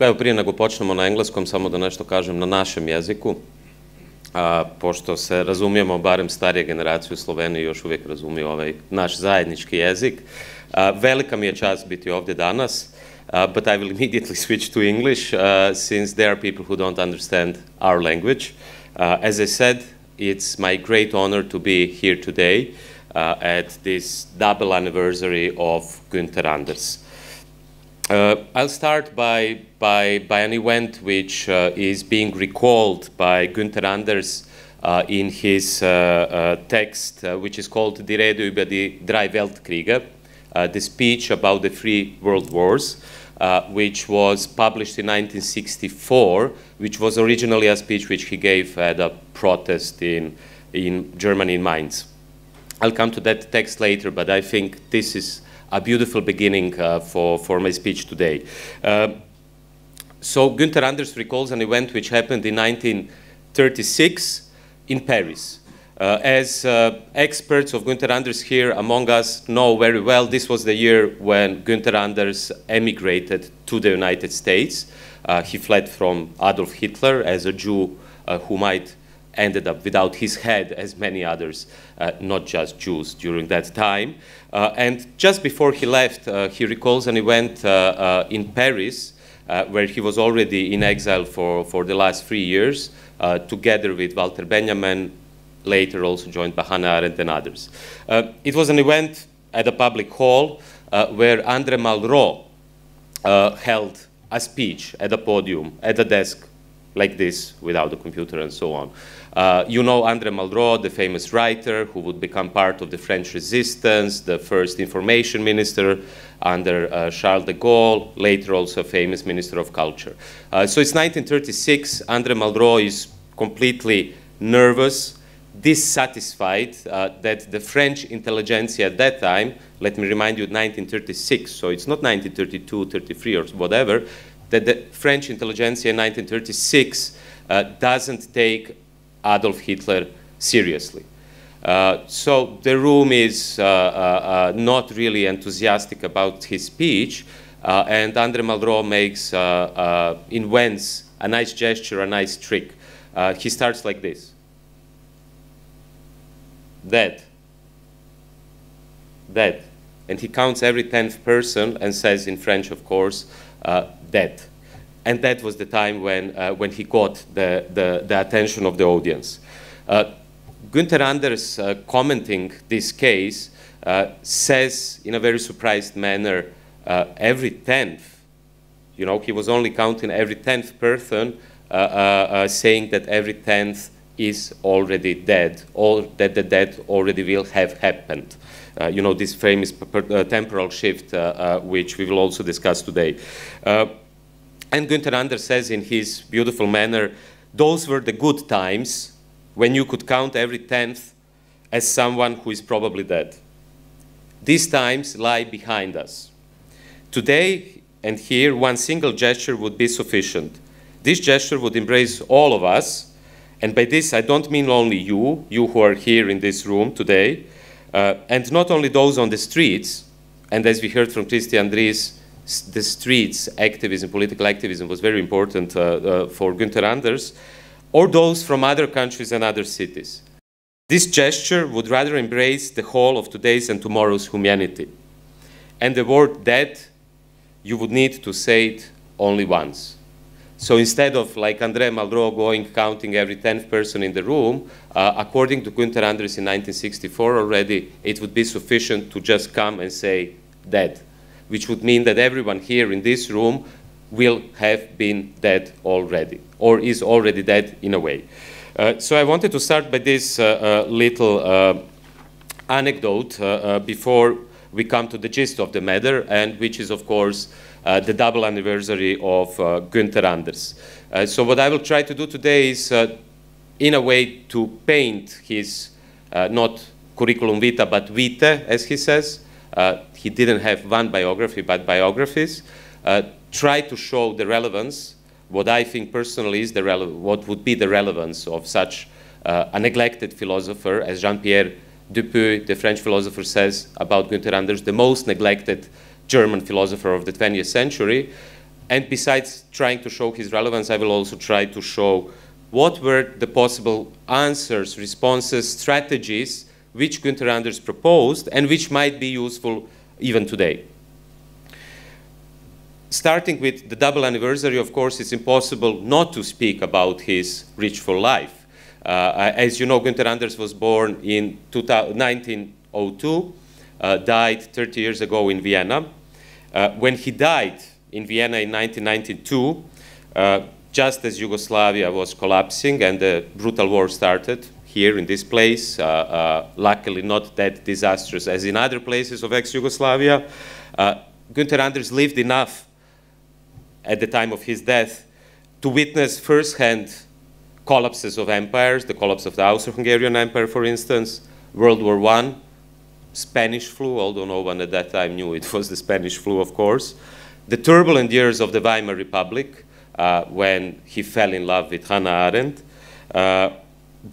Evo, prije nego počnemo na engleskom, samo da nešto kažem na našem jeziku, pošto se razumijemo, barem starije generacije u Sloveniji još uvijek razumiju ovaj naš zajednički jezik. Velika mi je čast biti ovdje danas, but I will immediately switch to English, since there are people who don't understand our language. As I said, it's my great honor to be here today at this double anniversary of Günther Anders. I'll start by an event which is being recalled by Günther Anders in his text, which is called Die Rede über die drei Weltkriege, the speech about the three world wars, which was published in 1964, which was originally a speech which he gave at a protest in Germany, in Mainz. I'll come to that text later, but I think this is a beautiful beginning for my speech today. So Günther Anders recalls an event which happened in 1936 in Paris. As experts of Günther Anders here among us know very well, this was the year when Günther Anders emigrated to the United States. He fled from Adolf Hitler as a Jew who might ended up without his head, as many others, not just Jews, during that time. And just before he left, he recalls an event in Paris, where he was already in exile for the last 3 years, together with Walter Benjamin, later also joined by Hannah Arendt and others. It was an event at a public hall where André Malraux held a speech at a podium, at a desk like this, without a computer and so on. You know André Malraux, the famous writer who would become part of the French resistance, the first information minister under Charles de Gaulle, later also a famous minister of culture. So it's 1936, André Malraux is completely nervous, dissatisfied that the French intelligentsia at that time, let me remind you, 1936, so it's not 1932, 33 or whatever, that the French intelligentsia in 1936 doesn't take Adolf Hitler seriously. So the room is not really enthusiastic about his speech, and André Malraux makes, invents a nice gesture, a nice trick. He starts like this. Dead. Dead. And he counts every 10th person and says, in French, of course, dead. And that was the time when he caught the attention of the audience. Günther Anders, commenting this case, says in a very surprised manner, every 10th, you know, he was only counting every 10th person, saying that every 10th is already dead, or that the death already will have happened. You know, this famous temporal shift, which we will also discuss today. And Günther Anders says in his beautiful manner, those were the good times when you could count every 10th as someone who is probably dead. These times lie behind us. Today and here, one single gesture would be sufficient. This gesture would embrace all of us. And by this, I don't mean only you who are here in this room today, and not only those on the streets, and as we heard from Christian Dries, the streets activism, political activism was very important for Günther Anders, or those from other countries and other cities. This gesture would rather embrace the whole of today's and tomorrow's humanity. And the word dead, you would need to say it only once. So instead of, like André Malraux, counting every 10th person in the room, according to Günther Anders in 1964 already, it would be sufficient to just come and say dead, which would mean that everyone here in this room will have been dead already, or is already dead in a way. So I wanted to start by this little anecdote before we come to the gist of the matter, and which is, of course, the double anniversary of Günther Anders. So what I will try to do today is, in a way, to paint his, not curriculum vitae, but vitae, as he says. He didn't have one biography, but biographies. Try to show the relevance, what I think personally is what would be the relevance of such a neglected philosopher, as Jean-Pierre Dupuy, the French philosopher, says about Günther Anders, the most neglected German philosopher of the 20th century, And besides trying to show his relevance, I will also try to show what were the possible answers, responses, strategies which Günther Anders proposed and which might be useful even today. Starting with the double anniversary, of course, it's impossible not to speak about his reach for life. As you know, Günther Anders was born in 1902, died 30 years ago in Vienna. When he died in Vienna in 1992, just as Yugoslavia was collapsing and the brutal war started here in this place, luckily not that disastrous as in other places of ex-Yugoslavia, Günther Anders lived enough at the time of his death to witness firsthand collapses of empires, the collapse of the Austro-Hungarian Empire, for instance, World War I, Spanish flu, although no one at that time knew it was the Spanish flu, of course, the turbulent years of the Weimar Republic, when he fell in love with Hannah Arendt, the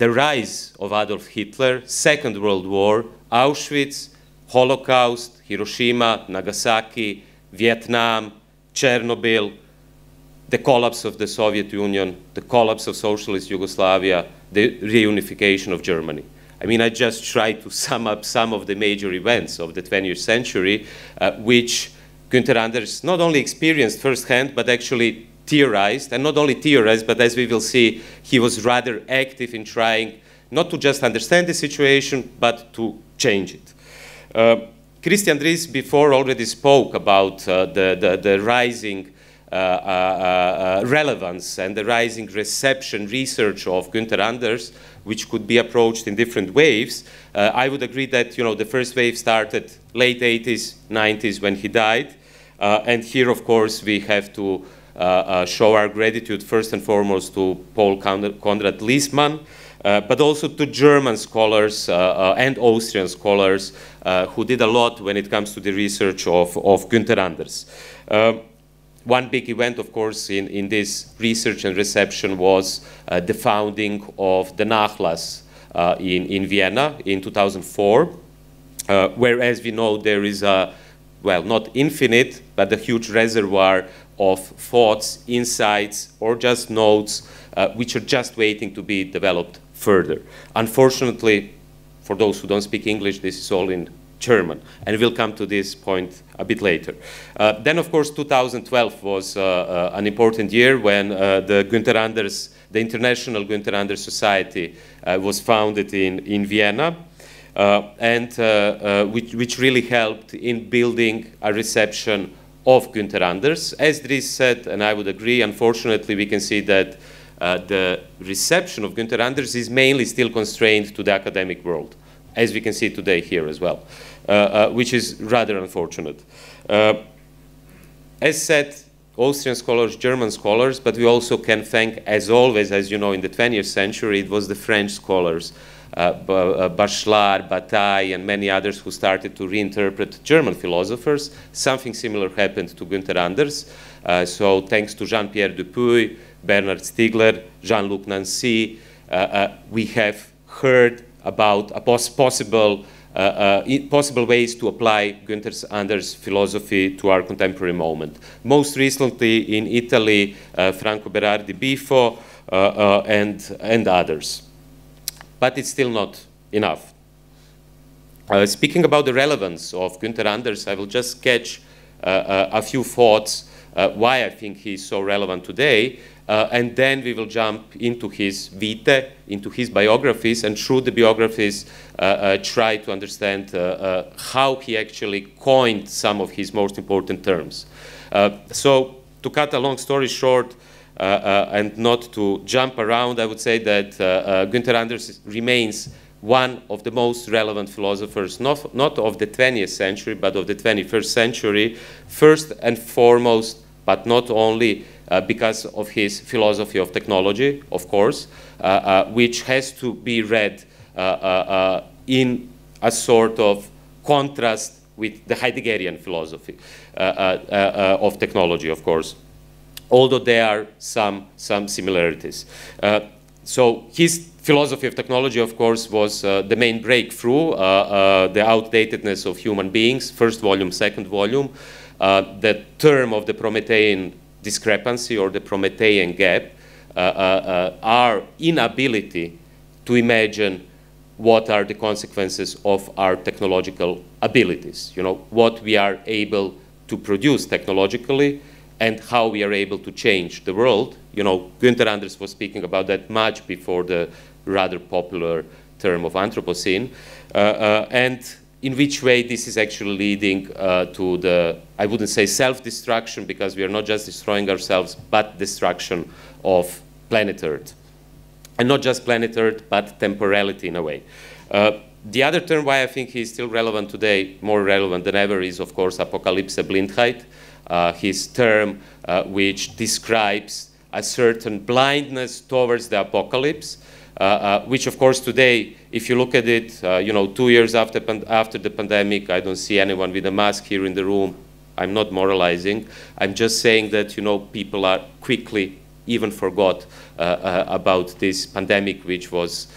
rise of Adolf Hitler, Second World War, Auschwitz, Holocaust, Hiroshima, Nagasaki, Vietnam, Chernobyl, the collapse of the Soviet Union, the collapse of socialist Yugoslavia, the reunification of Germany. I mean, I just tried to sum up some of the major events of the 20th century, which Günther Anders not only experienced firsthand, but actually theorized, and not only theorized, but as we will see, he was rather active in trying not to just understand the situation, but to change it. Christian Dries before already spoke about the rising relevance and the rising reception research of Günther Anders, which could be approached in different waves. I would agree that, you know, the first wave started late 80s, 90s when he died. And here, of course, we have to show our gratitude first and foremost to Paul Konrad Liessmann, but also to German scholars and Austrian scholars who did a lot when it comes to the research of Günther Anders. One big event, of course, in this research and reception was the founding of the Nachlass in Vienna in 2004, where, as we know, there is a, well, not infinite, but a huge reservoir of thoughts, insights, or just notes, which are just waiting to be developed further. Unfortunately, for those who don't speak English, this is all in German, and we'll come to this point a bit later. Then, of course, 2012 was an important year when the International Günther Anders Society was founded in Vienna, and which really helped in building a reception of Günther Anders. As Dries said, and I would agree, unfortunately, we can see that the reception of Günther Anders is mainly still constrained to the academic world, as we can see today here as well, which is rather unfortunate. As said, Austrian scholars, German scholars, but we also can thank, as always, as you know, in the 20th century, it was the French scholars, Bachelard, Bataille, and many others who started to reinterpret German philosophers. Something similar happened to Günther Anders. So thanks to Jean-Pierre Dupuy, Bernard Stiegler, Jean-Luc Nancy, we have heard about a possible ways to apply Günther Anders' philosophy to our contemporary moment. Most recently in Italy, Franco Berardi Bifo and others. But it's still not enough. Speaking about the relevance of Günther Anders, I will just sketch a few thoughts why I think he's so relevant today. And then we will jump into his vitae, into his biographies, and through the biographies try to understand how he actually coined some of his most important terms. So to cut a long story short and not to jump around, I would say that Günther Anders remains one of the most relevant philosophers, not of the 20th century, but of the 21st century, first and foremost, but not only because of his philosophy of technology, of course, which has to be read in a sort of contrast with the Heideggerian philosophy of technology, of course, although there are some similarities. So his philosophy of technology, of course, was the main breakthrough, the outdatedness of human beings, first volume, second volume, the term of the Promethean discrepancy or the Promethean gap, our inability to imagine what are the consequences of our technological abilities, you know, what we are able to produce technologically and how we are able to change the world. You know, Günther Anders was speaking about that much before the rather popular term of Anthropocene, and in which way this is actually leading to the, I wouldn't say self-destruction, because we are not just destroying ourselves, but destruction of planet Earth. And not just planet Earth, but temporality in a way. The other term why I think he's still relevant today, more relevant than ever, is of course Apokalypse Blindheit, his term which describes a certain blindness towards the apocalypse, which of course today, if you look at it, you know, 2 years after the pandemic, I don't see anyone with a mask here in the room. I'm not moralizing. I'm just saying that, you know, people are quickly even forgot about this pandemic, which was,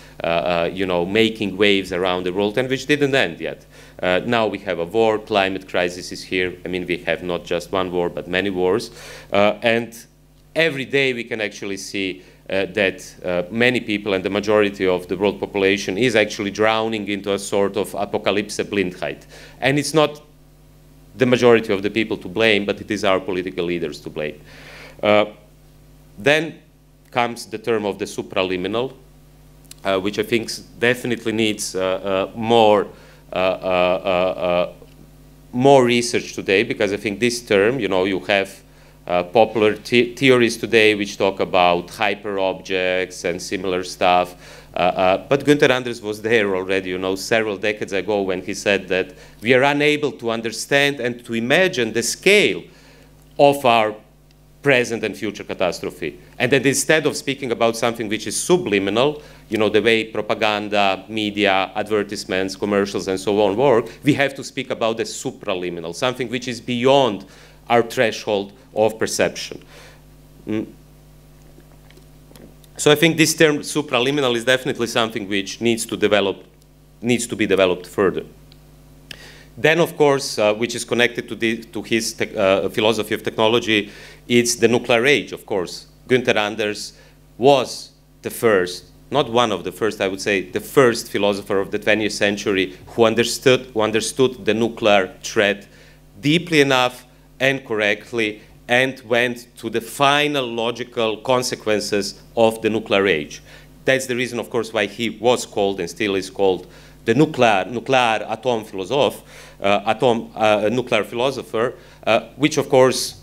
you know, making waves around the world and which didn't end yet. Now we have a war, climate crisis is here. I mean, we have not just one war, but many wars. And every day we can actually see that many people and the majority of the world population is actually drowning into a sort of Apokalypse Blindheit. And it's not the majority of the people to blame, but it is our political leaders to blame. Then comes the term of the supraliminal, which I think definitely needs more research today, because I think this term, you know, you have popular theories today which talk about hyperobjects and similar stuff. But Günther Anders was there already, you know, several decades ago when he said that we are unable to understand and to imagine the scale of our present and future catastrophe. And that instead of speaking about something which is subliminal, you know, the way propaganda, media, advertisements, commercials, and so on work, we have to speak about the supraliminal, something which is beyond our threshold of perception. So I think this term supraliminal is definitely something which needs to be developed further. Then, of course, which is connected to his philosophy of technology, it's the nuclear age, of course. Günther Anders was the first, not one of the first, I would say, the first philosopher of the 20th century who understood the nuclear threat deeply enough and correctly and went to the final logical consequences of the nuclear age. That's the reason, of course, why he was called and still is called the nuclear atom philosopher, nuclear philosopher, which of course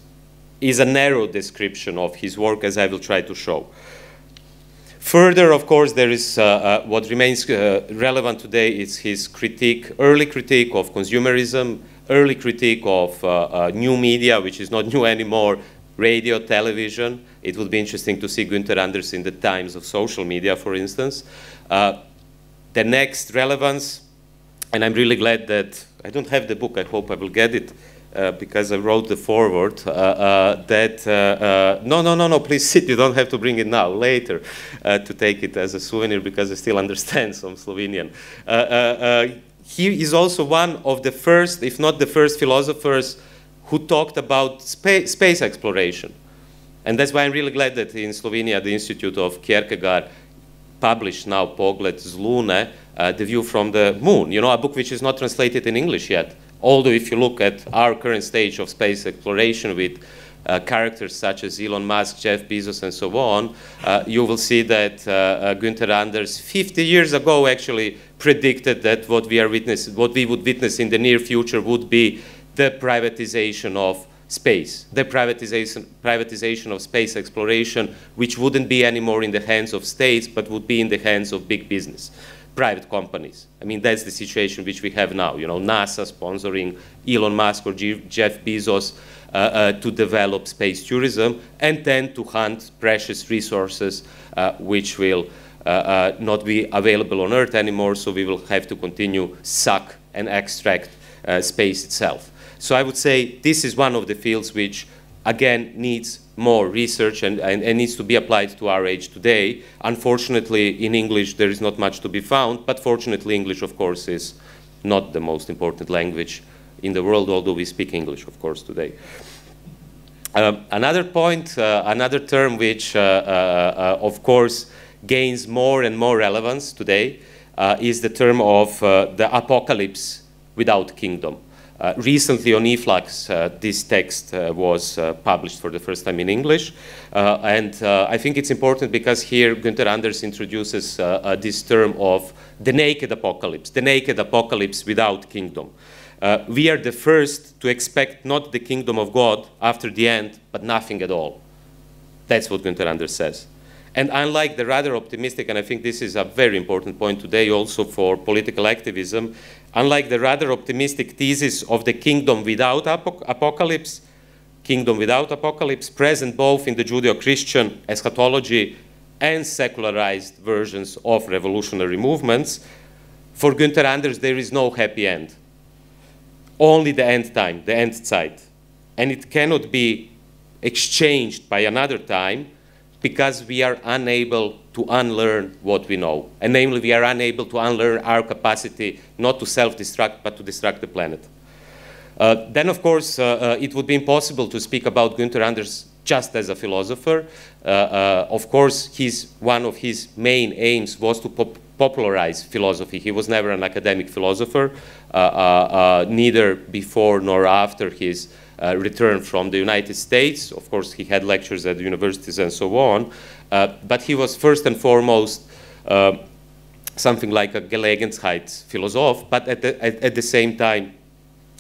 is a narrow description of his work, as I will try to show. Further, of course, there is what remains relevant today is his critique, early critique of consumerism, early critique of new media, which is not new anymore, radio, television. It would be interesting to see Günther Anders in the times of social media, for instance. The next relevance, and I'm really glad that I don't have the book, I hope I will get it, because I wrote the foreword, no, please sit, you don't have to bring it now, later, to take it as a souvenir, because I still understand some Slovenian. He is also one of the first, if not the first, philosophers who talked about space exploration. And that's why I'm really glad that in Slovenia, the Institute of Kierkegaard published now Pogled z Lune, The View from the Moon, you know, a book which is not translated in English yet. Although if you look at our current stage of space exploration with characters such as Elon Musk, Jeff Bezos, and so on, you will see that Günther Anders 50 years ago actually predicted that what we would witness in the near future would be the privatization of space, the privatization of space exploration, which wouldn't be anymore in the hands of states, but would be in the hands of big business, private companies. I mean, that's the situation which we have now, you know, NASA sponsoring Elon Musk or Jeff Bezos to develop space tourism and then to hunt precious resources which will not be available on Earth anymore, so we will have to continue suck and extract space itself. So I would say this is one of the fields which, again, needs more research and needs to be applied to our age today. Unfortunately, in English, there is not much to be found, but fortunately, English, of course, is not the most important language in the world, although we speak English, of course, today. Another point, another term which, of course, gains more and more relevance today is the term of the apocalypse without kingdom. Recently on eFlux, this text was published for the first time in English. And I think it's important because here Günther Anders introduces this term of the naked apocalypse without kingdom. We are the first to expect not the kingdom of God after the end, but nothing at all. That's what Günther Anders says. And unlike the rather optimistic, and I think this is a very important point today also for political activism, unlike the rather optimistic thesis of the kingdom without apocalypse, present both in the Judeo-Christian eschatology and secularized versions of revolutionary movements, for Günther Anders there is no happy end. Only the end time, the end side. And it cannot be exchanged by another time, because we are unable to unlearn what we know. And namely, we are unable to unlearn our capacity not to self-destruct, but to destruct the planet. Then, of course, it would be impossible to speak about Günther Anders just as a philosopher. Of course, one of his main aims was to popularize philosophy. He was never an academic philosopher, neither before nor after his return from the United States. Of course, he had lectures at universities and so on, but he was first and foremost something like a Gelegenheitsphilosoph, but at the same time,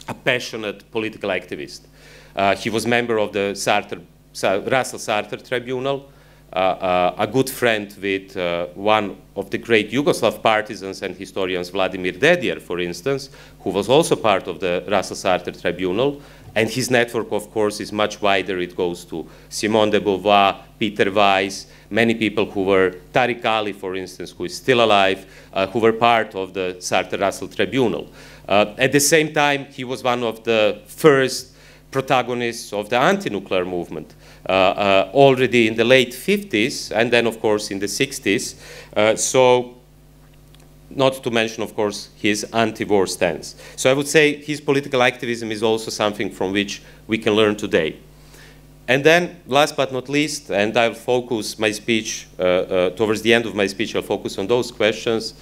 a passionate political activist. He was member of the Russell Sartre Tribunal, a good friend with one of the great Yugoslav partisans and historians, Vladimir Dedier, for instance, who was also part of the Russell Sartre Tribunal. And his network, of course, is much wider. It goes to Simone de Beauvoir, Peter Weiss, many people who were, Tariq Ali, for instance, who is still alive, who were part of the Sartre-Russell Tribunal. At the same time, he was one of the first protagonists of the anti-nuclear movement, already in the late 50s, and then, of course, in the 60s. So, not to mention, of course, his anti-war stance. So I would say his political activism is also something from which we can learn today. And then, last but not least, and I'll focus my speech, towards the end of my speech, I'll focus on those questions.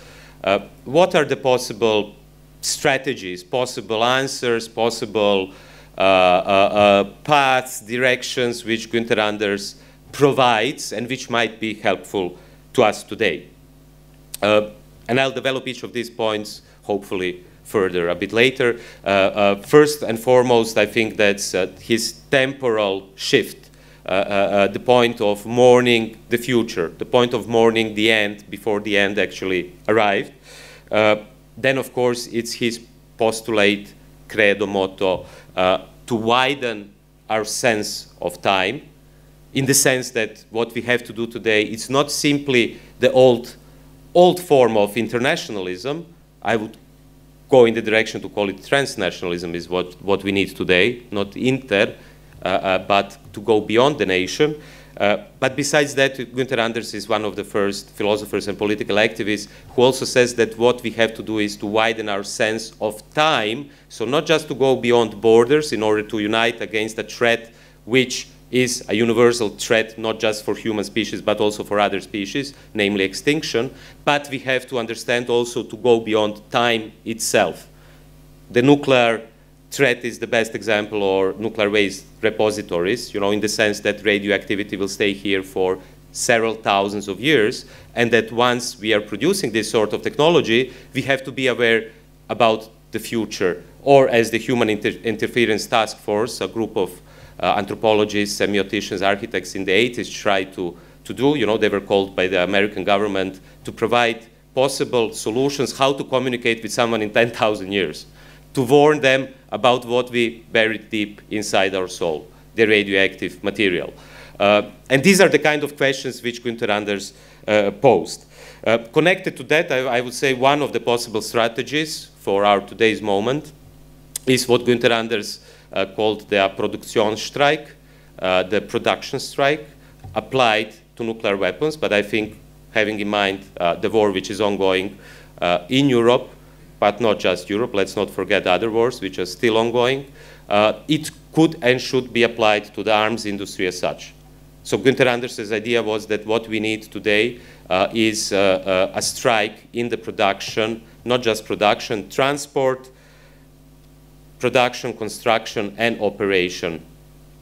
What are the possible strategies, possible answers, possible paths, directions which Günther Anders provides and which might be helpful to us today? And I'll develop each of these points, hopefully, further a bit later. First and foremost, I think that's his temporal shift, the point of mourning the future, the point of mourning the end before the end actually arrived. Then, of course, it's his postulate, credo, motto, to widen our sense of time, in the sense that what we have to do today, it's not simply the old form of internationalism. I would go in the direction to call it transnationalism is what we need today, not inter, but to go beyond the nation. But besides that, Günther Anders is one of the first philosophers and political activists who also says that what we have to do is to widen our sense of time, so not just to go beyond borders in order to unite against a threat which is a universal threat, not just for human species, but also for other species, namely extinction. But we have to understand also to go beyond time itself. The nuclear threat is the best example, or nuclear waste repositories, you know, in the sense that radioactivity will stay here for several thousands of years, and that once we are producing this sort of technology, we have to be aware about the future. Or as the Human Interference Task Force, a group of anthropologists, semioticians, architects in the 80s tried to do. You know, they were called by the American government to provide possible solutions how to communicate with someone in 10,000 years, to warn them about what we buried deep inside our soul, the radioactive material. And these are the kind of questions which Günther Anders posed. Connected to that, I would say one of the possible strategies for our today's moment is what Günther Anders called the Produktionsstreik, the production strike, applied to nuclear weapons. But I think having in mind the war which is ongoing in Europe, but not just Europe, let's not forget other wars which are still ongoing, it could and should be applied to the arms industry as such. So Günther Anders' idea was that what we need today is a strike in the production, not just production, transport, production, construction, and operation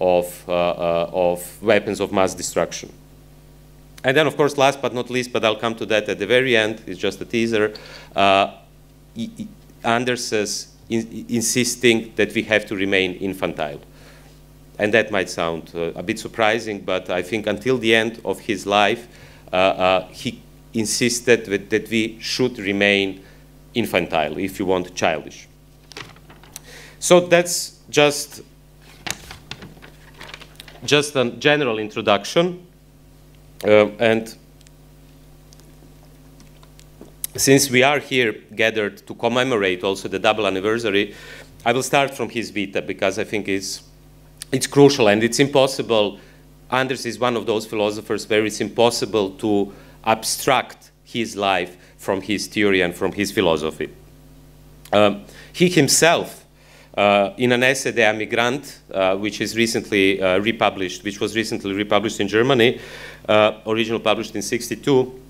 of weapons of mass destruction. And then, of course, last but not least, but I'll come to that at the very end, it's just a teaser, Anders' insisting that we have to remain infantile. And that might sound a bit surprising, but I think until the end of his life, he insisted that we should remain infantile, if you want, childish. So that's just a general introduction. And since we are here gathered to commemorate also the double anniversary, I will start from his vita, because I think it's crucial and it's impossible. Anders is one of those philosophers where it's impossible to abstract his life from his theory and from his philosophy. He himself, in an essay, De Emigrant, which is recently republished, which was recently republished in Germany, originally published in '62,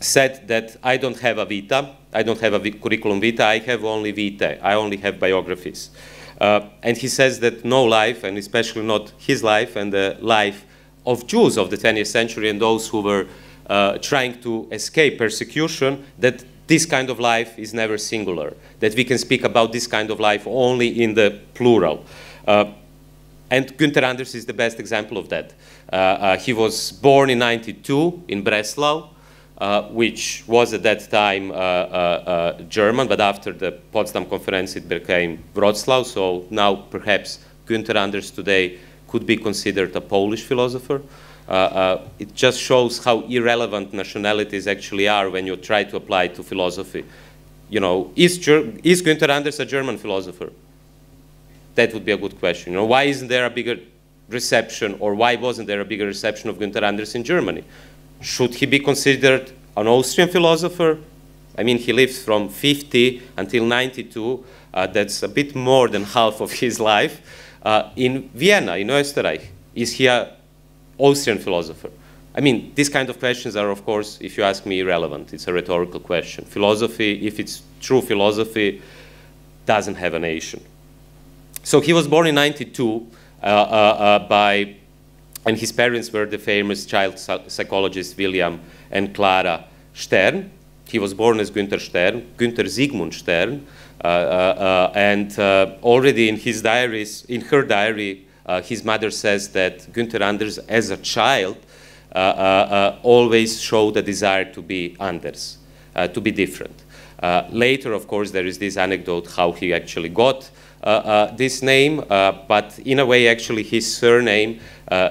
said that I don't have a vita, I don't have a curriculum vita, I have only vitae, I only have biographies. And he says that no life, and especially not his life and the life of Jews of the 20th century and those who were trying to escape persecution, that this kind of life is never singular, that we can speak about this kind of life only in the plural. And Günther Anders is the best example of that. He was born in '92 in Breslau, which was at that time German, but after the Potsdam Conference it became Wroclaw, so now perhaps Günther Anders today could be considered a Polish philosopher. It just shows how irrelevant nationalities actually are when you try to apply to philosophy. You know, is Günther Anders a German philosopher? That would be a good question. You know, why isn't there a bigger reception, or why wasn't there a bigger reception of Günther Anders in Germany? Should he be considered an Austrian philosopher? I mean, he lived from 50 until 92. That's a bit more than half of his life. In Vienna, in Österreich, is he a Austrian philosopher? I mean, these kind of questions are, of course, if you ask me, irrelevant. It's a rhetorical question. Philosophy, if it's true philosophy, doesn't have a nation. So he was born in '92 and his parents were the famous child psychologists William and Clara Stern. He was born as Günther Stern, Günther Sigmund Stern, and already in his diaries, in her diary, his mother says that Günther Anders, as a child, always showed a desire to be Anders, to be different. Later, of course, there is this anecdote how he actually got this name, but in a way, actually, his surname,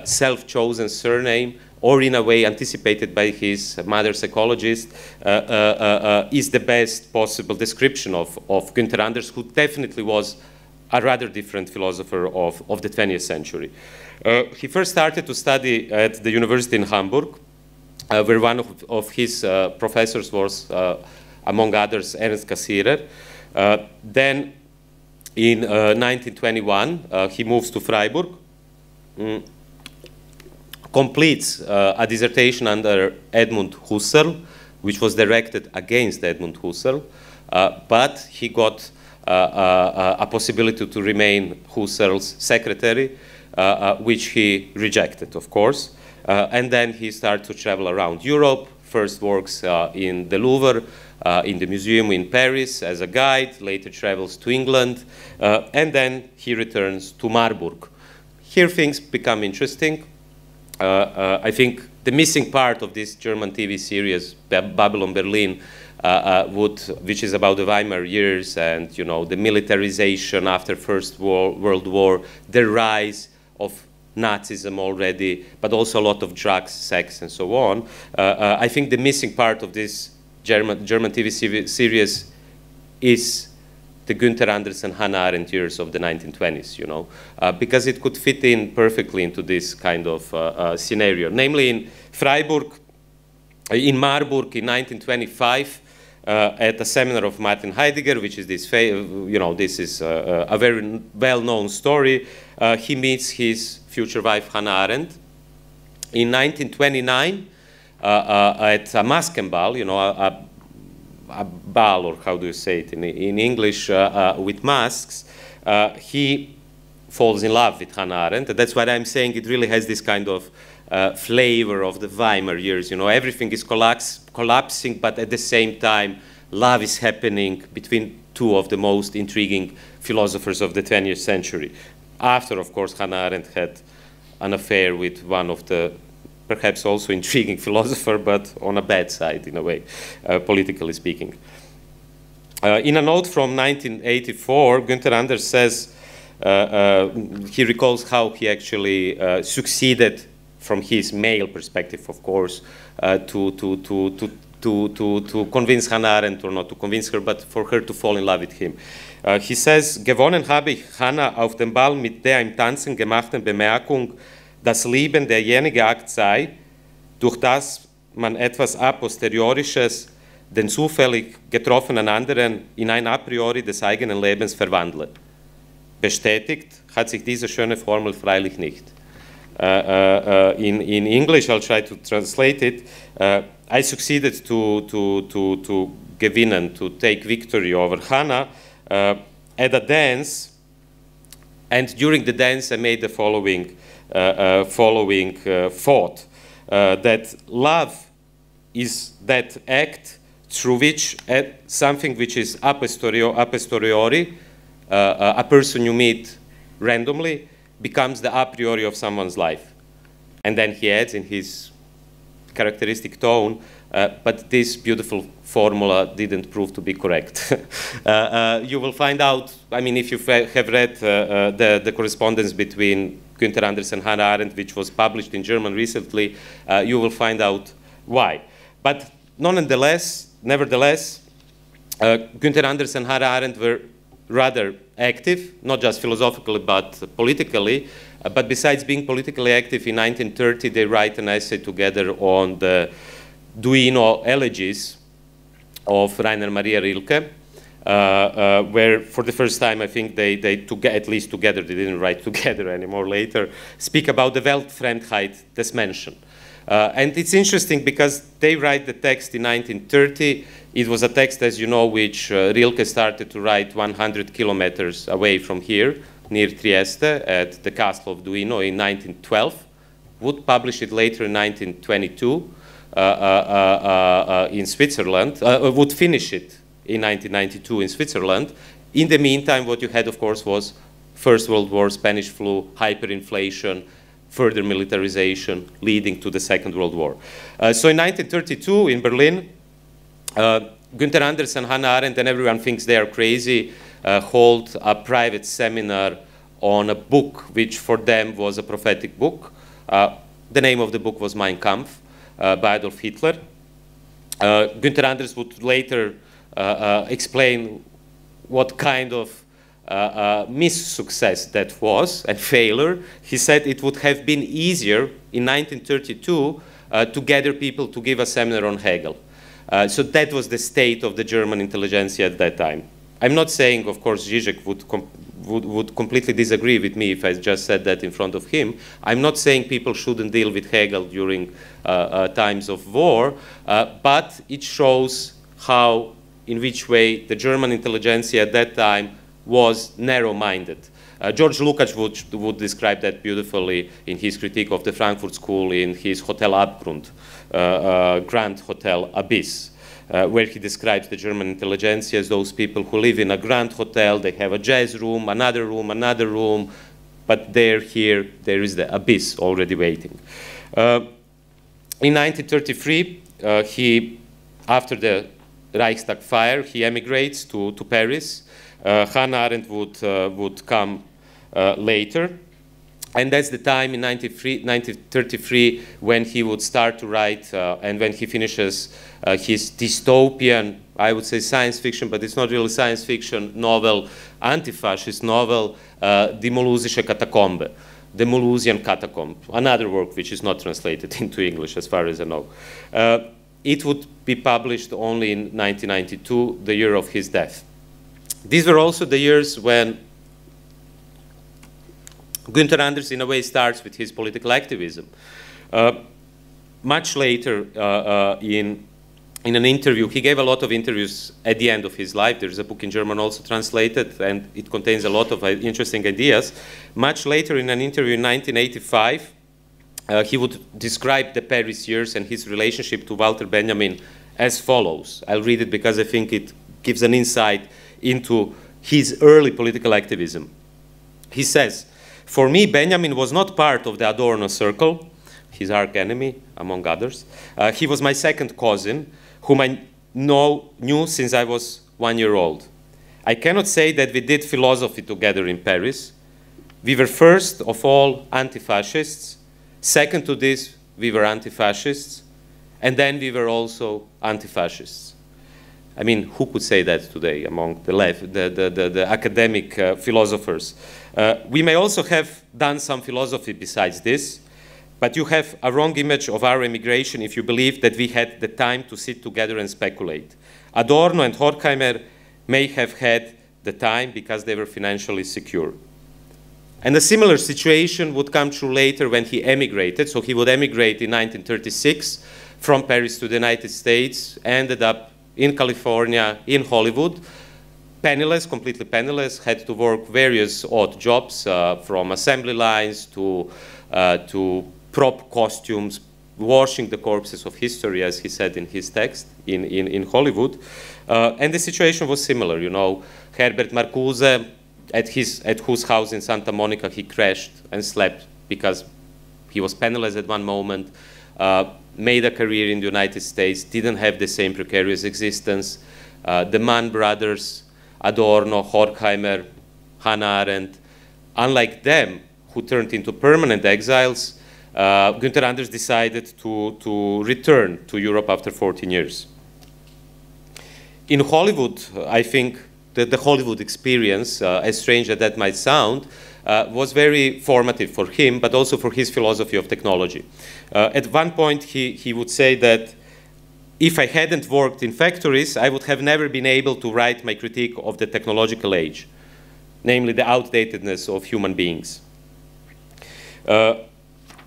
self-chosen surname, or in a way anticipated by his mother psychologist, is the best possible description of Günther Anders, who definitely was a rather different philosopher of the 20th century. He first started to study at the university in Hamburg, where one of his professors was, among others, Ernst Cassirer. Then in 1921, he moves to Freiburg, completes a dissertation under Edmund Husserl, which was directed against Edmund Husserl, but he got a possibility to remain Husserl's secretary, which he rejected, of course. And then he started to travel around Europe, first works in the Louvre, in the museum in Paris as a guide, later travels to England, and then he returns to Marburg. Here things become interesting. I think the missing part of this German TV series, Babylon Berlin, which is about the Weimar years and, you know, the militarization after First World War, the rise of Nazism already, but also a lot of drugs, sex, and so on. I think the missing part of this German TV series is the Günther Anders and Hannah Arendt years of the 1920s, you know, because it could fit in perfectly into this kind of scenario. Namely, in Freiburg, in Marburg in 1925, at a seminar of Martin Heidegger, which is this, this is a very well-known story. He meets his future wife, Hannah Arendt. In 1929, at a Maskenball, a ball, or how do you say it in English, with masks, he falls in love with Hannah Arendt. That's what I'm saying. It really has this kind of flavor of the Weimar years. You know, everything is collapsing, but at the same time, love is happening between two of the most intriguing philosophers of the 20th century. After, of course, Hannah Arendt had an affair with one of the perhaps also intriguing philosopher, but on a bad side, in a way, politically speaking. In a note from 1984, Günther Anders says, he recalls how he actually succeeded from his male perspective, of course, to convince Hannah Arendt, or not to convince her, but for her to fall in love with him. He says, gewonnen habe ich Hannah auf dem Ball mit der im Tanzen gemachten Bemerkung, dass Lieben derjenige Akt sei, durch das man etwas a posteriorisches, den zufällig getroffenen anderen in ein a priori des eigenen Lebens verwandle. Bestätigt hat sich diese schöne Formel freilich nicht. In English, I'll try to translate it. I succeeded to gewinnen, to take victory over Hannah at a dance, and during the dance I made the following thought, that love is that act through which something which is a posteriori, a person you meet randomly, becomes the a priori of someone's life. And then he adds in his characteristic tone, but this beautiful formula didn't prove to be correct. You will find out, I mean, if you have read the correspondence between Günther Anders and Hannah Arendt, which was published in German recently, you will find out why. But nevertheless, Günther Anders and Hannah Arendt were rather active, not just philosophically, but politically. But besides being politically active, in 1930, they write an essay together on the Duino elegies of Rainer Maria Rilke, where for the first time, I think they, at least together, they didn't write together anymore later, speak about the Weltfremdheit des Menschen. And it's interesting because they write the text in 1930. It was a text, as you know, which Rilke started to write 100 kilometers away from here, near Trieste, at the castle of Duino in 1912. Would publish it later in 1922 in Switzerland, would finish it in 1992 in Switzerland. In the meantime, what you had, of course, was First World War, Spanish flu, hyperinflation, further militarization leading to the Second World War. So in 1932 in Berlin, Günther Anders and Hannah Arendt, and everyone thinks they are crazy, hold a private seminar on a book which for them was a prophetic book. The name of the book was Mein Kampf by Adolf Hitler. Günther Anders would later explain what kind of missuccess that was, and failure. He said it would have been easier in 1932 to gather people to give a seminar on Hegel. So that was the state of the German intelligentsia at that time. I'm not saying, of course, Zizek would completely disagree with me if I just said that in front of him. I'm not saying people shouldn't deal with Hegel during times of war, but it shows how, in which way the German intelligentsia at that time was narrow-minded. George Lukács would describe that beautifully in his critique of the Frankfurt School in his Hotel Abgrund, Grand Hotel Abyss, where he describes the German intelligentsia as those people who live in a grand hotel. They have a jazz room, another room, another room, but there is the abyss already waiting. In 1933, after the Reichstag fire, he emigrates to Paris. Hannah Arendt would come later, and that's the time in 1933 when he would start to write, and when he finishes his dystopian, I would say science fiction, but it's not really science fiction novel, anti-fascist novel, Die Mulhousische Katakombe, The Mulhousian Catacomb, another work which is not translated into English as far as I know. It would be published only in 1992, the year of his death. These were also the years when Günther Anders, in a way, starts with his political activism. Much later, in an interview, he gave a lot of interviews at the end of his life. There's a book in German also translated, and it contains a lot of interesting ideas. Much later, in an interview in 1985, he would describe the Paris years and his relationship to Walter Benjamin as follows. I'll read it because I think it gives an insight into his early political activism. He says, "For me, Benjamin was not part of the Adorno circle, his archenemy, among others. He was my second cousin, whom I knew since I was 1 year old. I cannot say that we did philosophy together in Paris. We were first of all anti-fascists. Second to this, we were anti-fascists. And then we were also anti-fascists." I mean, who could say that today among the left, the academic philosophers? We may also have done some philosophy besides this, but you have a wrong image of our emigration if you believe that we had the time to sit together and speculate. Adorno and Horkheimer may have had the time because they were financially secure. And a similar situation would come true later when he emigrated. So he would emigrate in 1936 from Paris to the United States, ended up in California, in Hollywood, penniless, completely penniless, had to work various odd jobs, from assembly lines to prop costumes, washing the corpses of history, as he said in his text, in Hollywood. And the situation was similar, you know. Herbert Marcuse, at whose house in Santa Monica he crashed and slept because he was penniless at one moment, made a career in the United States, didn't have the same precarious existence. The Mann brothers, Adorno, Horkheimer, Hannah Arendt, unlike them, who turned into permanent exiles, Günther Anders decided to return to Europe after 14 years. In Hollywood, I think that the Hollywood experience, as strange as that might sound, was very formative for him, but also for his philosophy of technology. At one point, he would say that if I hadn't worked in factories, I would have never been able to write my critique of the technological age, namely the outdatedness of human beings.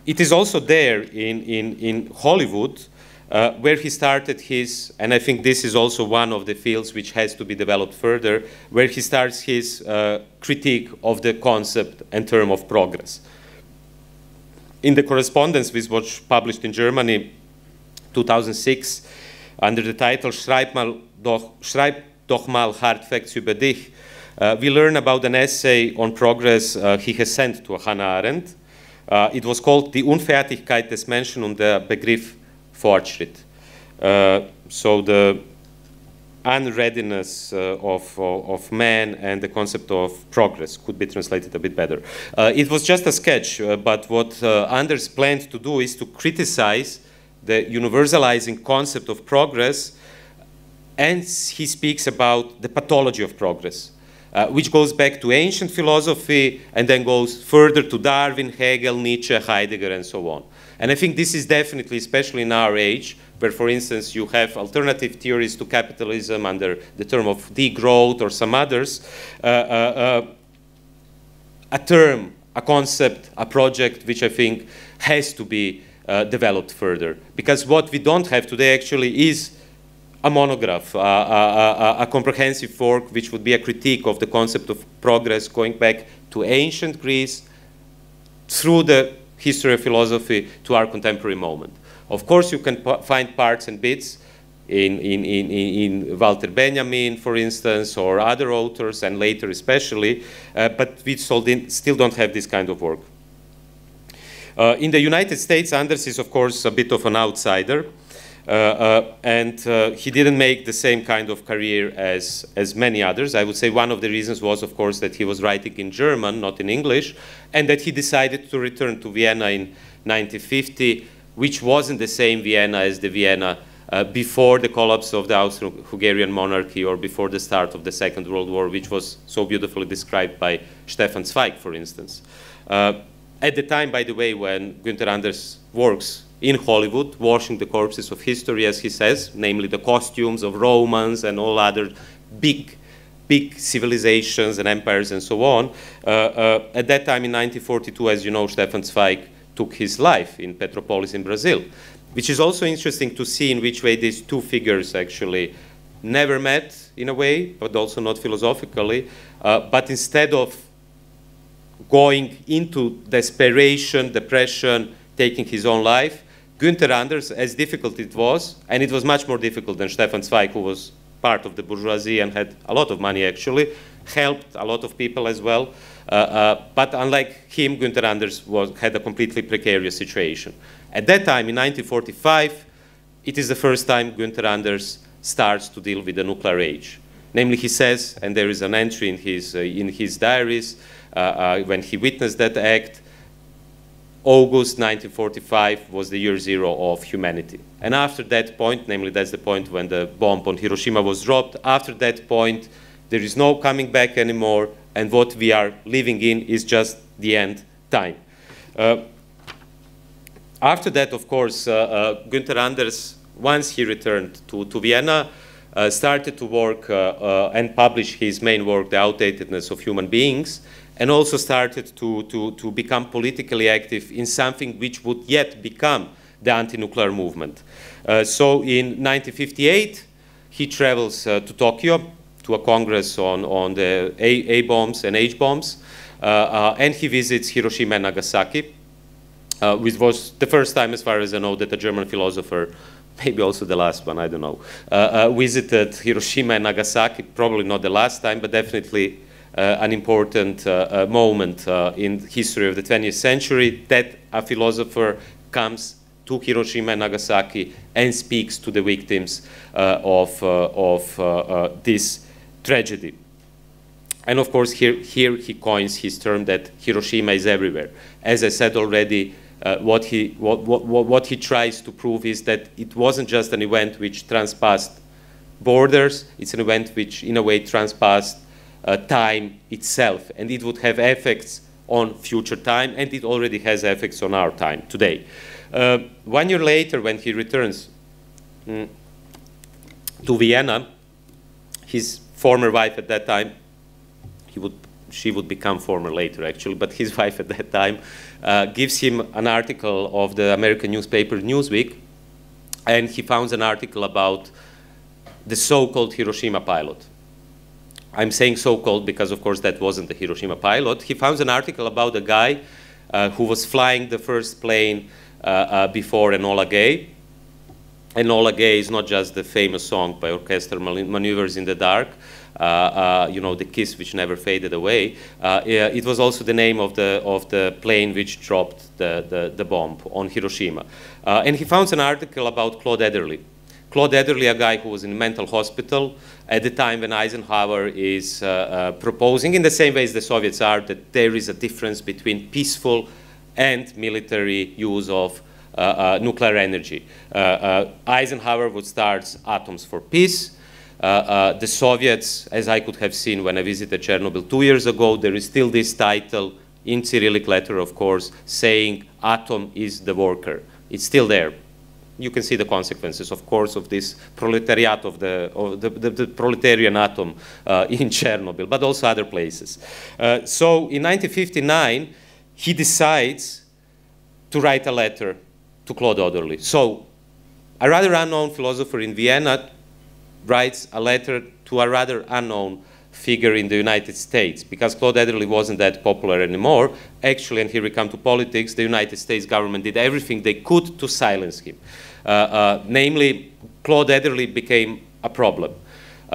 It is also there in Hollywood where he started his, and I think this is also one of the fields which has to be developed further, where he starts his critique of the concept and term of progress. In the correspondence which was published in Germany 2006 under the title Schreib doch mal hard facts über dich, we learn about an essay on progress he has sent to Hannah Arendt. It was called Die Unfertigkeit des Menschen und der Begriff Fortschritt. So the unreadiness of man and the concept of progress could be translated a bit better. It was just a sketch, but what Anders planned to do is to criticize the universalizing concept of progress, and he speaks about the pathology of progress, which goes back to ancient philosophy and then goes further to Darwin, Hegel, Nietzsche, Heidegger, and so on. And I think this is definitely, especially in our age, where, for instance, you have alternative theories to capitalism under the term of degrowth or some others, a term, a concept, a project, which I think has to be developed further. Because what we don't have today actually is a monograph, a comprehensive work, which would be a critique of the concept of progress going back to ancient Greece through the history of philosophy to our contemporary moment. Of course, you can find parts and bits in Walter Benjamin, for instance, or other authors, and later especially, but we still don't have this kind of work. In the United States, Anders is, of course, a bit of an outsider, and he didn't make the same kind of career as many others. I would say one of the reasons was, of course, that he was writing in German, not in English, and that he decided to return to Vienna in 1950, which wasn't the same Vienna as the Vienna before the collapse of the Austro-Hungarian monarchy or before the start of the Second World War, which was so beautifully described by Stefan Zweig, for instance. At the time, by the way, when Günther Anders works in Hollywood, washing the corpses of history, as he says, namely the costumes of Romans and all other big civilizations and empires and so on. At that time in 1942, as you know, Stefan Zweig took his life in Petropolis in Brazil, which is also interesting to see in which way these two figures actually never met in a way, but also not philosophically, but instead of going into desperation, depression, taking his own life, Günther Anders, as difficult it was, and it was much more difficult than Stefan Zweig, who was part of the bourgeoisie and had a lot of money actually, helped a lot of people as well, but unlike him, Günther Anders had a completely precarious situation. At that time, in 1945, it is the first time Günther Anders starts to deal with the nuclear age. Namely, he says, and there is an entry in his diaries, when he witnessed that act, August 1945 was the year zero of humanity. And after that point, namely that's the point when the bomb on Hiroshima was dropped, after that point there is no coming back anymore, and what we are living in is just the end time. After that, of course, Günther Anders, once he returned to Vienna, started to work and publish his main work, The Outdatedness of Human Beings, and also started to become politically active in something which would yet become the anti-nuclear movement. So in 1958, he travels to Tokyo to a congress on the A-bombs and H-bombs, and he visits Hiroshima and Nagasaki, which was the first time, as far as I know, that a German philosopher, maybe also the last one, I don't know, visited Hiroshima and Nagasaki, probably not the last time, but definitely an important moment in the history of the 20th century, that a philosopher comes to Hiroshima and Nagasaki and speaks to the victims of this tragedy. And of course, here he coins his term that Hiroshima is everywhere. As I said already, what he tries to prove is that it wasn't just an event which transpassed borders, it's an event which in a way transpassed time itself, and it would have effects on future time, and it already has effects on our time today. 1 year later, when he returns to Vienna, his former wife at that time, she would become former later actually, but his wife at that time gives him an article of the American newspaper Newsweek, and he founds an article about the so-called Hiroshima pilot. I'm saying so-called because, of course, that wasn't the Hiroshima pilot. He found an article about a guy who was flying the first plane before Enola Gay. Enola Gay is not just the famous song by Orchestral Maneuvers in the Dark, you know, the kiss which never faded away. It was also the name of the plane which dropped the bomb on Hiroshima. And he found an article about Claude Eatherly. Claude Eatherly, a guy who was in a mental hospital at the time when Eisenhower is proposing, in the same way as the Soviets are, that there is a difference between peaceful and military use of nuclear energy. Eisenhower would start Atoms for Peace. The Soviets, as I could have seen when I visited Chernobyl 2 years ago, there is still this title in Cyrillic letter, of course, saying Atom is the worker. It's still there. You can see the consequences, of course, of this proletariat of the proletarian atom in Chernobyl, but also other places. So in 1959, he decides to write a letter to Claude Eatherly. So a rather unknown philosopher in Vienna writes a letter to a rather unknown figure in the United States, because Claude Eatherly wasn't that popular anymore. Actually, and here we come to politics, the United States government did everything they could to silence him. Namely, Claude Eatherly became a problem.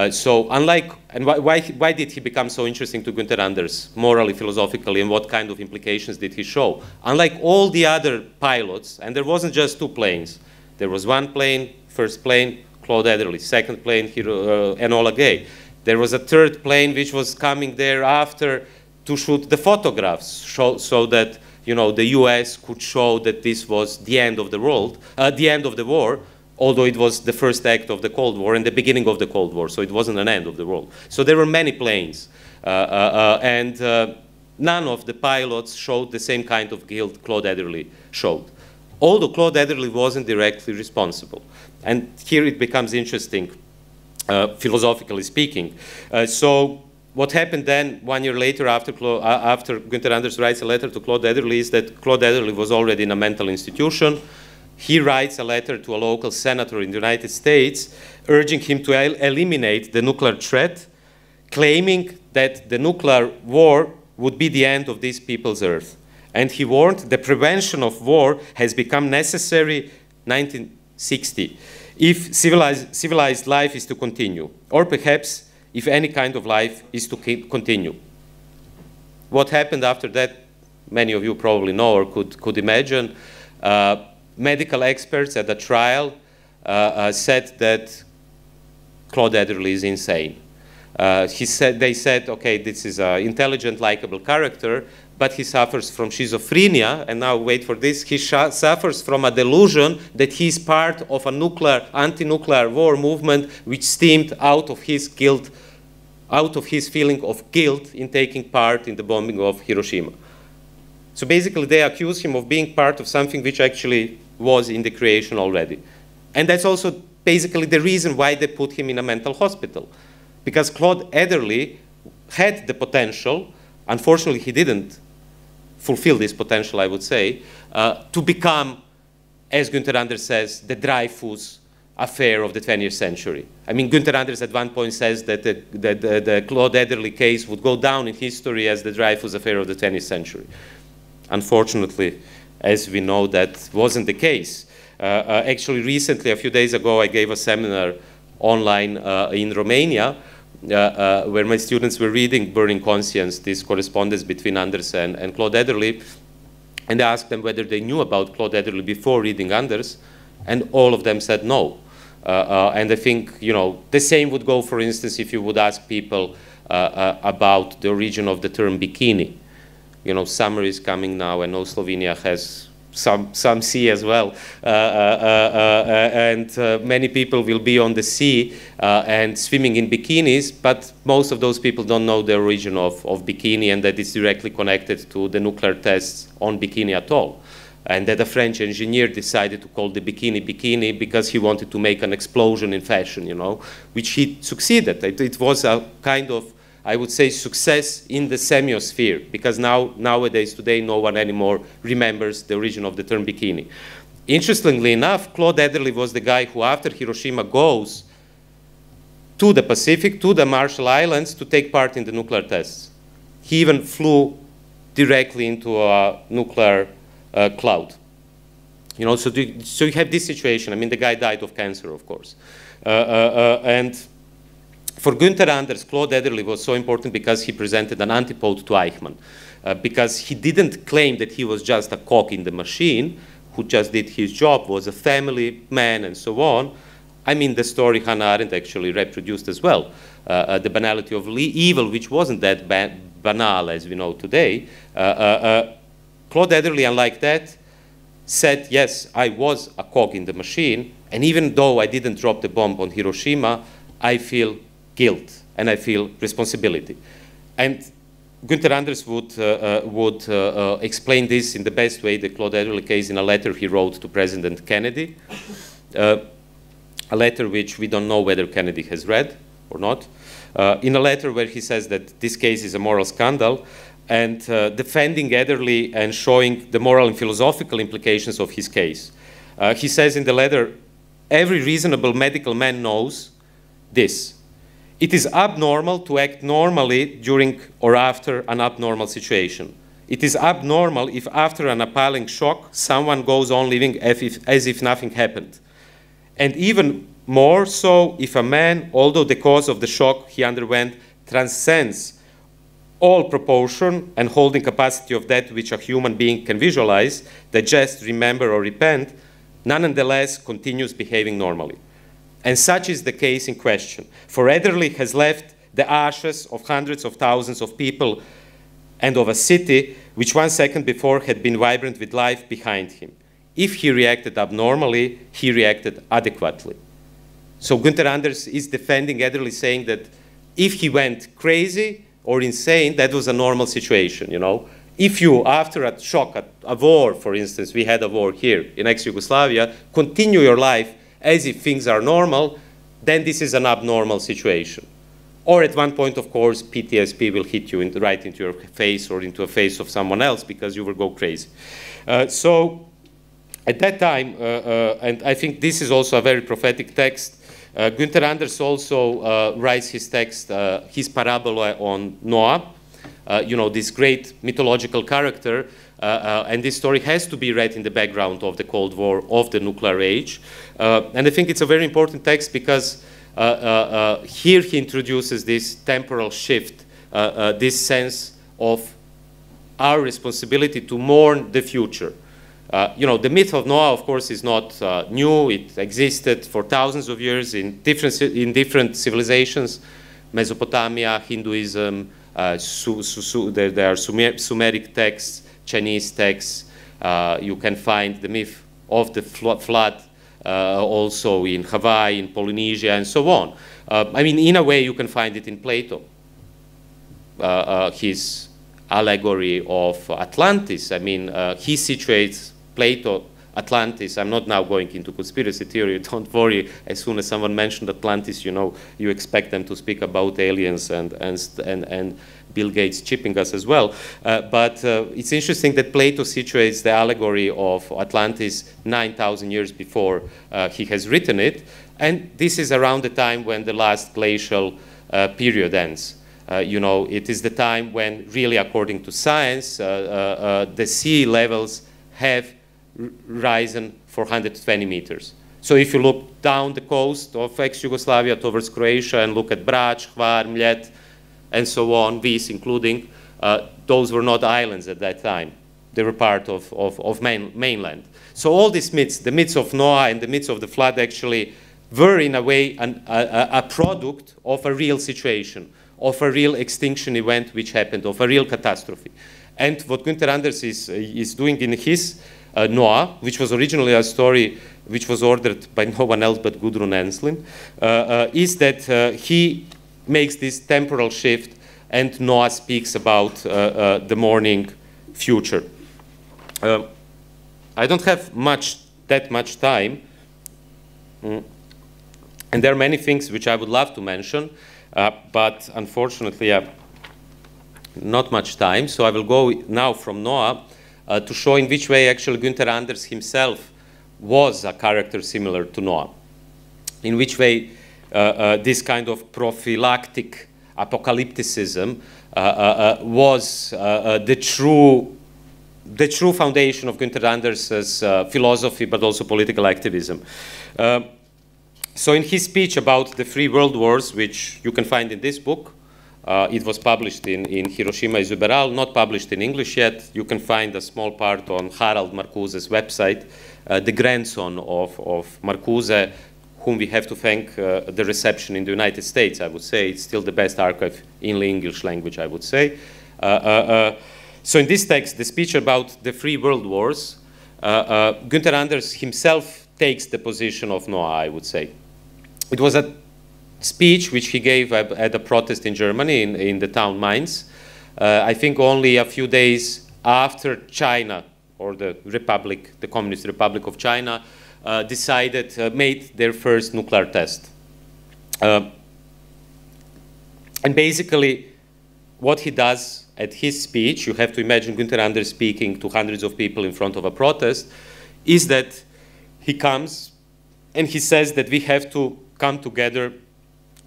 So unlike, and why did he become so interesting to Günther Anders, morally, philosophically, and what kind of implications did he show? Unlike all the other pilots, and there wasn't just two planes. There was one plane, first plane, Claude Eatherly, second plane, Enola Gay. There was a third plane which was coming thereafter to shoot the photographs, so that, you know, the U.S. could show that this was the end of the world, the end of the war, although it was the first act of the Cold War and the beginning of the Cold War, so it wasn't an end of the world. So there were many planes, and none of the pilots showed the same kind of guilt Claude Eatherly showed. although Claude Eatherly wasn't directly responsible. And here it becomes interesting, philosophically speaking. So what happened then, 1 year later, after Günther Anders writes a letter to Claude Eatherly, is that Claude Eatherly was already in a mental institution. He writes a letter to a local senator in the United States urging him to eliminate the nuclear threat, claiming that the nuclear war would be the end of this people's earth. And he warned the prevention of war has become necessary 1960 if civilized life is to continue, or perhaps if any kind of life is to continue. What happened after that, many of you probably know or could imagine. Medical experts at the trial said that Claude Eatherly is insane. They said, okay, this is an intelligent, likable character, but he suffers from schizophrenia, and now wait for this, he suffers from a delusion that he's part of a nuclear, anti-nuclear war movement which stemmed out of his feeling of guilt in taking part in the bombing of Hiroshima. So basically they accuse him of being part of something which actually was in the creation already. And that's also basically the reason why they put him in a mental hospital. Because Claude Eatherly had the potential, unfortunately he didn't fulfill this potential, I would say, to become, as Günther Anders says, the Dreyfus affair of the 20th century. I mean, Günther Anders at one point says that the Claude Eatherly case would go down in history as the Dreyfus affair of the 20th century. Unfortunately, as we know, that wasn't the case. Actually, recently, a few days ago, I gave a seminar online in Romania, where my students were reading Burning Conscience, this correspondence between Anders and Claude Eatherly, and I asked them whether they knew about Claude Eatherly before reading Anders, and all of them said no. And I think, you know, the same would go, for instance, if you would ask people about the origin of the term bikini. You know, summer is coming now, and I know Slovenia has some sea as well, and many people will be on the sea and swimming in bikinis, but most of those people don't know the origin of bikini and that it's directly connected to the nuclear tests on Bikini Atoll, and that a French engineer decided to call the bikini bikini because he wanted to make an explosion in fashion, you know, which he succeeded. It was a kind of, I would say, success in the semiosphere, because nowadays, no one anymore remembers the origin of the term bikini. Interestingly enough, Claude Eatherly was the guy who, after Hiroshima, goes to the Pacific, to the Marshall Islands, to take part in the nuclear tests. He even flew directly into a nuclear cloud. You know, so you have this situation. I mean, the guy died of cancer, of course, and for Günther Anders, Claude Eatherly was so important because he presented an antipode to Eichmann, because he didn't claim that he was just a cog in the machine who just did his job, was a family man and so on. I mean, the story Hannah Arendt actually reproduced as well, the banality of evil, which wasn't that banal as we know today. Claude Eatherly, unlike that, said, yes, I was a cog in the machine, and even though I didn't drop the bomb on Hiroshima, I feel guilt, and I feel responsibility. And Günther Anders would explain this in the best way, the Claude Eatherly case, in a letter he wrote to President Kennedy, a letter which we don't know whether Kennedy has read or not, in a letter where he says that this case is a moral scandal, and defending Eatherly and showing the moral and philosophical implications of his case. He says in the letter, every reasonable medical man knows this. It is abnormal to act normally during or after an abnormal situation. It is abnormal if after an appalling shock, someone goes on living as if nothing happened. And even more so if a man, although the cause of the shock he underwent transcends all proportion and holding capacity of that which a human being can visualize, digest, remember, or repent, nonetheless continues behaving normally. And such is the case in question. For Eatherly has left the ashes of hundreds of thousands of people and of a city which 1 second before had been vibrant with life behind him. If he reacted abnormally, he reacted adequately. So Günther Anders is defending Eatherly, saying that if he went crazy or insane, that was a normal situation, you know. If you, after a shock, a war, for instance, we had a war here in ex-Yugoslavia, continue your life as if things are normal, then this is an abnormal situation. Or at one point, of course, PTSD will hit you right into your face or into a face of someone else because you will go crazy. So at that time, and I think this is also a very prophetic text, Günther Anders also writes his text, his parabola on Noah, you know, this great mythological character, and this story has to be read in the background of the Cold War, of the nuclear age. And I think it's a very important text because here he introduces this temporal shift, this sense of our responsibility to mourn the future. You know, the myth of Noah, of course, is not new. It existed for thousands of years in different civilizations, Mesopotamia, Hinduism, there are Sumeric texts, Chinese texts. You can find the myth of the flood also in Hawaii, in Polynesia, and so on. I mean, in a way, you can find it in Plato, his allegory of Atlantis. I mean, he situates Plato, Atlantis. I'm not now going into conspiracy theory, don't worry. As soon as someone mentioned Atlantis, you know, you expect them to speak about aliens and Bill Gates chipping us as well. But it's interesting that Plato situates the allegory of Atlantis 9,000 years before he has written it. And this is around the time when the last glacial period ends. You know, it is the time when really, according to science, the sea levels have risen 420 meters. So if you look down the coast of ex-Yugoslavia towards Croatia and look at Brač, Hvar, Mljet, and so on, Vis including, those were not islands at that time. They were part of mainland. So all these myths, the myths of Noah and the myths of the flood actually were in a way a product of a real situation, of a real extinction event which happened, of a real catastrophe. And what Günther Anders is doing in his Noah, which was originally a story which was ordered by no one else but Gudrun Enslin, is that he makes this temporal shift and Noah speaks about the morning future. I don't have that much time, and there are many things which I would love to mention, but unfortunately not much time, so I will go now from Noah to show in which way actually Günther Anders himself was a character similar to Noah, in which way this kind of prophylactic apocalypticism was the true foundation of Günther Anders' philosophy, but also political activism. So in his speech about the three world wars, which you can find in this book, it was published in Hiroshima is Überall, not published in English yet. You can find a small part on Harald Marcuse's website, the grandson of Marcuse, whom we have to thank the reception in the United States, I would say. It's still the best archive in the English language, I would say. So in this text, the speech about the three world wars, Günther Anders himself takes the position of Noah, I would say. It was a speech which he gave at a protest in Germany in the town Mainz, I think only a few days after China, or the Republic, the Communist Republic of China, decided, made their first nuclear test. And basically, what he does at his speech, you have to imagine Günther Anders speaking to hundreds of people in front of a protest, is that he comes and he says that we have to come together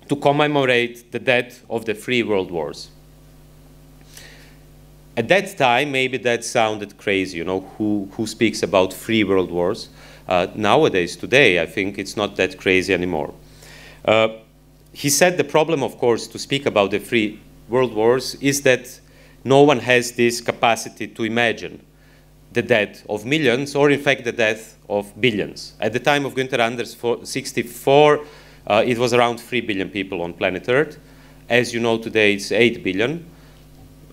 to commemorate the death of the three world wars. At that time, maybe that sounded crazy, you know, who speaks about three world wars? Nowadays, today, I think it's not that crazy anymore. He said the problem, of course, to speak about the three world wars is that no one has this capacity to imagine the death of millions, or in fact, the death of billions. At the time of Günther Anders, 64, it was around 3 billion people on planet Earth. As you know, today it's 8 billion.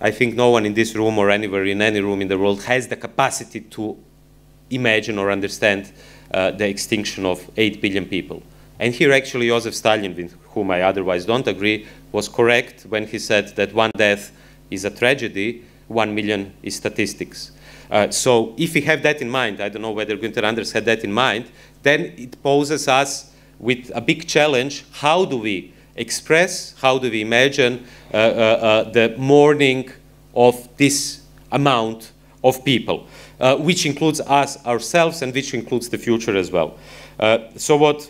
I think no one in this room or anywhere in any room in the world has the capacity to imagine or understand the extinction of 8 billion people. And here actually Joseph Stalin, with whom I otherwise don't agree, was correct when he said that one death is a tragedy, 1 million is statistics. So if we have that in mind, I don't know whether Günther Anders had that in mind, then it poses us with a big challenge. How do we express, how do we imagine the mourning of this amount of people, which includes us, ourselves, and which includes the future as well. So what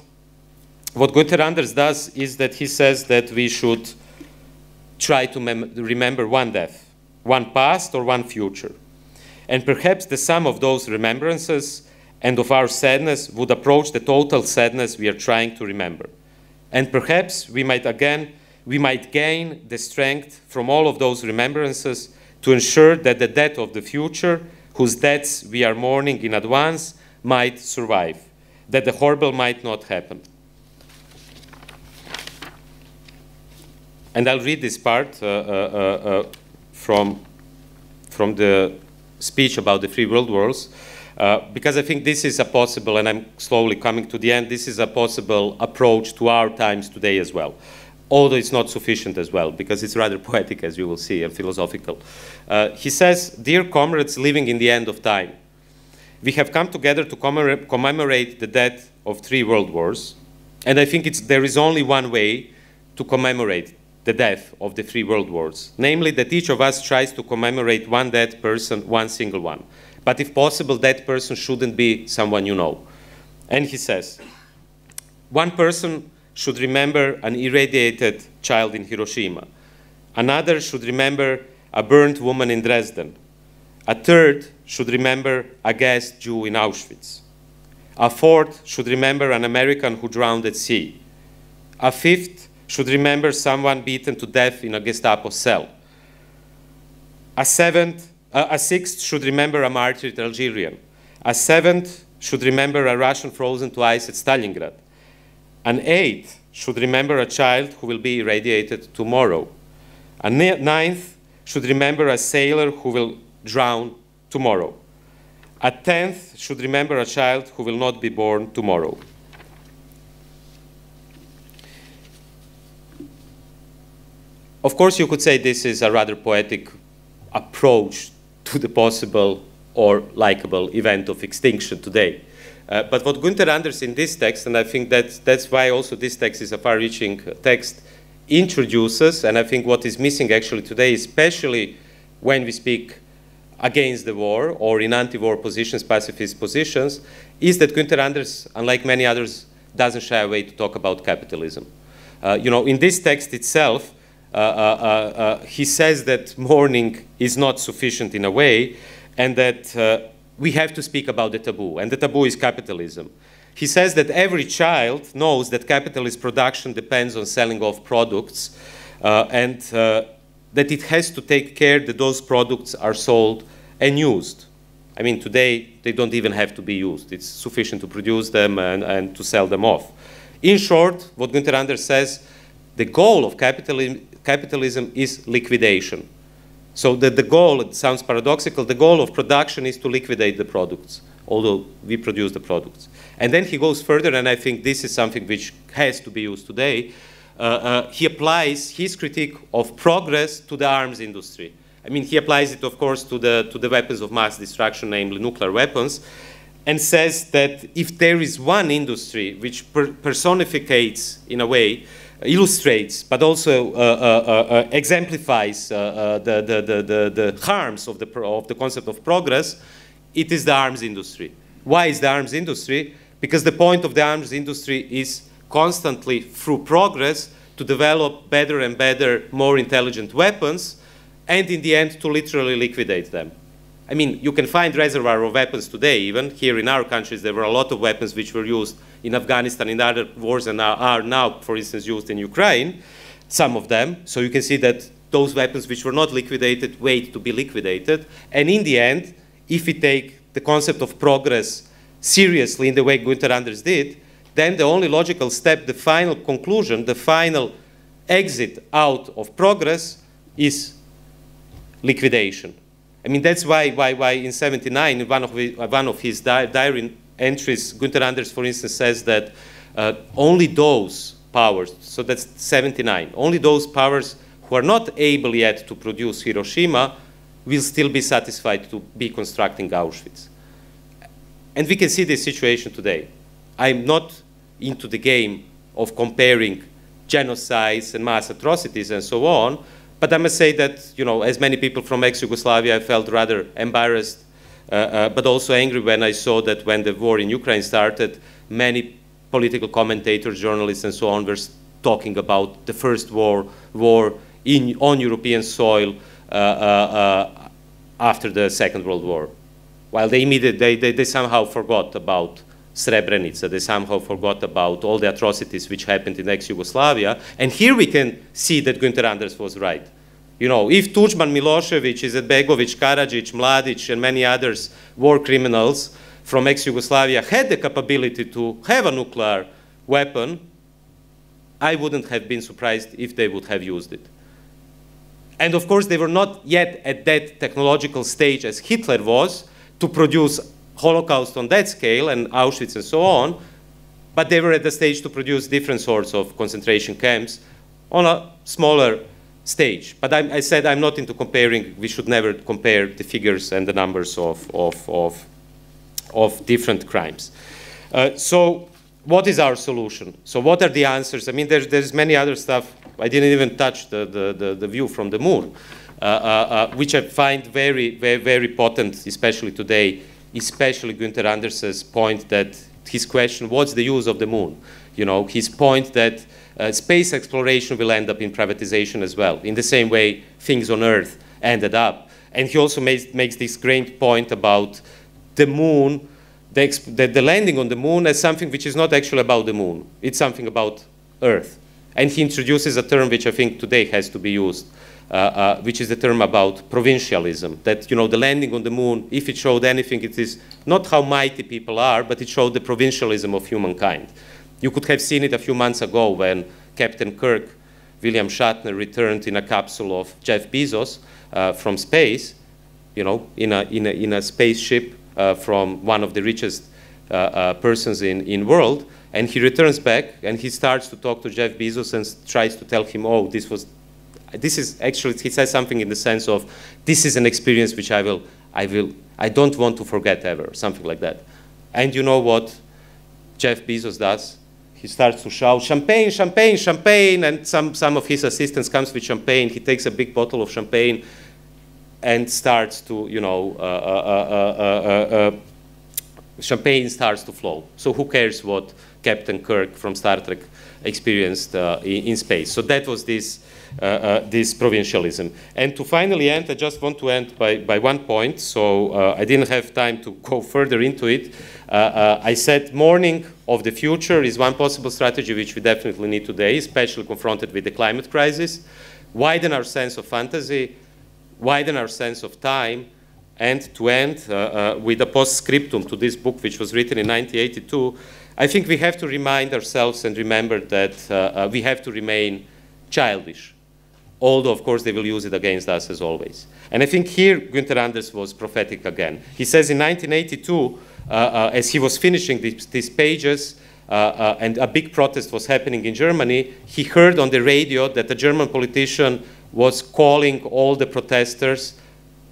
Günther Anders does is that he says that we should try to remember one death, one past or one future. And perhaps the sum of those remembrances and of our sadness would approach the total sadness we are trying to remember. And perhaps we might gain the strength from all of those remembrances to ensure that the death of the future, whose deaths we are mourning in advance, might survive, that the horrible might not happen. And I'll read this part from the speech about the three world wars, because I think this is a possible, and I'm slowly coming to the end, this is a possible approach to our times today as well. Although it's not sufficient as well, because it's rather poetic, as you will see, and philosophical. He says, "Dear comrades living in the end of time, we have come together to commemorate the death of three world wars, and I think there is only one way to commemorate the death of the three world wars, namely that each of us tries to commemorate one dead person, one single one. But if possible, that person shouldn't be someone you know." And he says, "One person should remember an irradiated child in Hiroshima. Another should remember a burnt woman in Dresden. A third should remember a gassed Jew in Auschwitz. A fourth should remember an American who drowned at sea. A fifth should remember someone beaten to death in a Gestapo cell. A sixth should remember a martyred Algerian. A seventh should remember a Russian frozen to ice at Stalingrad. An eighth should remember a child who will be irradiated tomorrow. A ninth should remember a sailor who will drown tomorrow. A tenth should remember a child who will not be born tomorrow." Of course, you could say this is a rather poetic approach to the possible or likable event of extinction today. But what Günther Anders in this text, and I think that's why also this text is a far-reaching text, introduces, and I think what is missing actually today, especially when we speak against the war or in anti-war positions, pacifist positions, is that Günther Anders, unlike many others, doesn't shy away to talk about capitalism. You know, in this text itself, he says that mourning is not sufficient in a way, and that we have to speak about the taboo, and the taboo is capitalism. He says that every child knows that capitalist production depends on selling off products, and that it has to take care that those products are sold and used. I mean, today they don't even have to be used. It's sufficient to produce them and to sell them off. In short, what Günther Anders says, the goal of capitalism is liquidation. So the goal, it sounds paradoxical, the goal of production is to liquidate the products, although we produce the products. And then he goes further, and I think this is something which has to be used today. He applies his critique of progress to the arms industry. I mean, he applies it, of course, to the weapons of mass destruction, namely nuclear weapons, and says that if there is one industry which personificates, in a way, illustrates, but also exemplifies the harms of the concept of progress, it is the arms industry. Why is the arms industry? Because the point of the arms industry is constantly, through progress, to develop better and better, more intelligent weapons, and in the end, to literally liquidate them. I mean, you can find reservoir of weapons today, even here in our countries. There were a lot of weapons which were used in Afghanistan, in other wars, and are now, for instance, used in Ukraine, some of them. So you can see that those weapons which were not liquidated wait to be liquidated. And in the end, if we take the concept of progress seriously in the way Günther Anders did, then the only logical step, the final conclusion, the final exit out of progress is liquidation. I mean, that's why in 1979, one of his diary entries, Günther Anders, for instance, says that only those powers, so that's 1979, only those powers who are not able yet to produce Hiroshima will still be satisfied to be constructing Auschwitz. And we can see this situation today. I'm not into the game of comparing genocides and mass atrocities and so on, but I must say that, you know, as many people from ex-Yugoslavia, I felt rather embarrassed, but also angry when I saw that when the war in Ukraine started, many political commentators, journalists, and so on were talking about the first war on European soil after the Second World War. While they immediately, they somehow forgot about Srebrenica, they somehow forgot about all the atrocities which happened in ex-Yugoslavia. And here we can see that Günther Anders was right. You know, if Tuđman, Milošević, Izetbegović, Karadzic, Mladic, and many others war criminals from ex-Yugoslavia had the capability to have a nuclear weapon, I wouldn't have been surprised if they would have used it. And of course, they were not yet at that technological stage as Hitler was to produce Holocaust on that scale and Auschwitz and so on, but they were at the stage to produce different sorts of concentration camps on a smaller stage. But I said I'm not into comparing, we should never compare the figures and the numbers of different crimes. So what is our solution? So what are the answers? I mean, there's many other stuff. I didn't even touch the view from the moon, which I find very, very, very potent, especially today, especially Günther Anders's point that his question, what's the use of the moon? You know, his point that space exploration will end up in privatization as well, in the same way things on Earth ended up. And he also makes this great point about the moon, the landing on the moon as something which is not actually about the moon. It's something about Earth. And he introduces a term which I think today has to be used, which is the term about provincialism, that, you know, the landing on the moon, if it showed anything, it is not how mighty people are, but it showed the provincialism of humankind. You could have seen it a few months ago when Captain Kirk, William Shatner, returned in a capsule of Jeff Bezos from space, you know, in a spaceship from one of the richest persons in world, and he returns back and he starts to talk to Jeff Bezos and tries to tell him, oh, this is actually, he says something in the sense of, this is an experience which I don't want to forget ever, something like that. And you know what Jeff Bezos does? He starts to shout, champagne, champagne, champagne, and some of his assistants comes with champagne. He takes a big bottle of champagne and starts to, you know, champagne starts to flow. So who cares what Captain Kirk from Star Trek experienced in space? So that was this provincialism. And to finally end, I just want to end by one point, so I didn't have time to go further into it. I said mourning of the future is one possible strategy which we definitely need today, especially confronted with the climate crisis. Widen our sense of fantasy, widen our sense of time, and to end with a postscriptum to this book, which was written in 1982, I think we have to remind ourselves and remember that we have to remain childish, although, of course, they will use it against us as always. And I think here Günther Anders was prophetic again. He says in 1982, as he was finishing these pages, and a big protest was happening in Germany, he heard on the radio that a German politician was calling all the protesters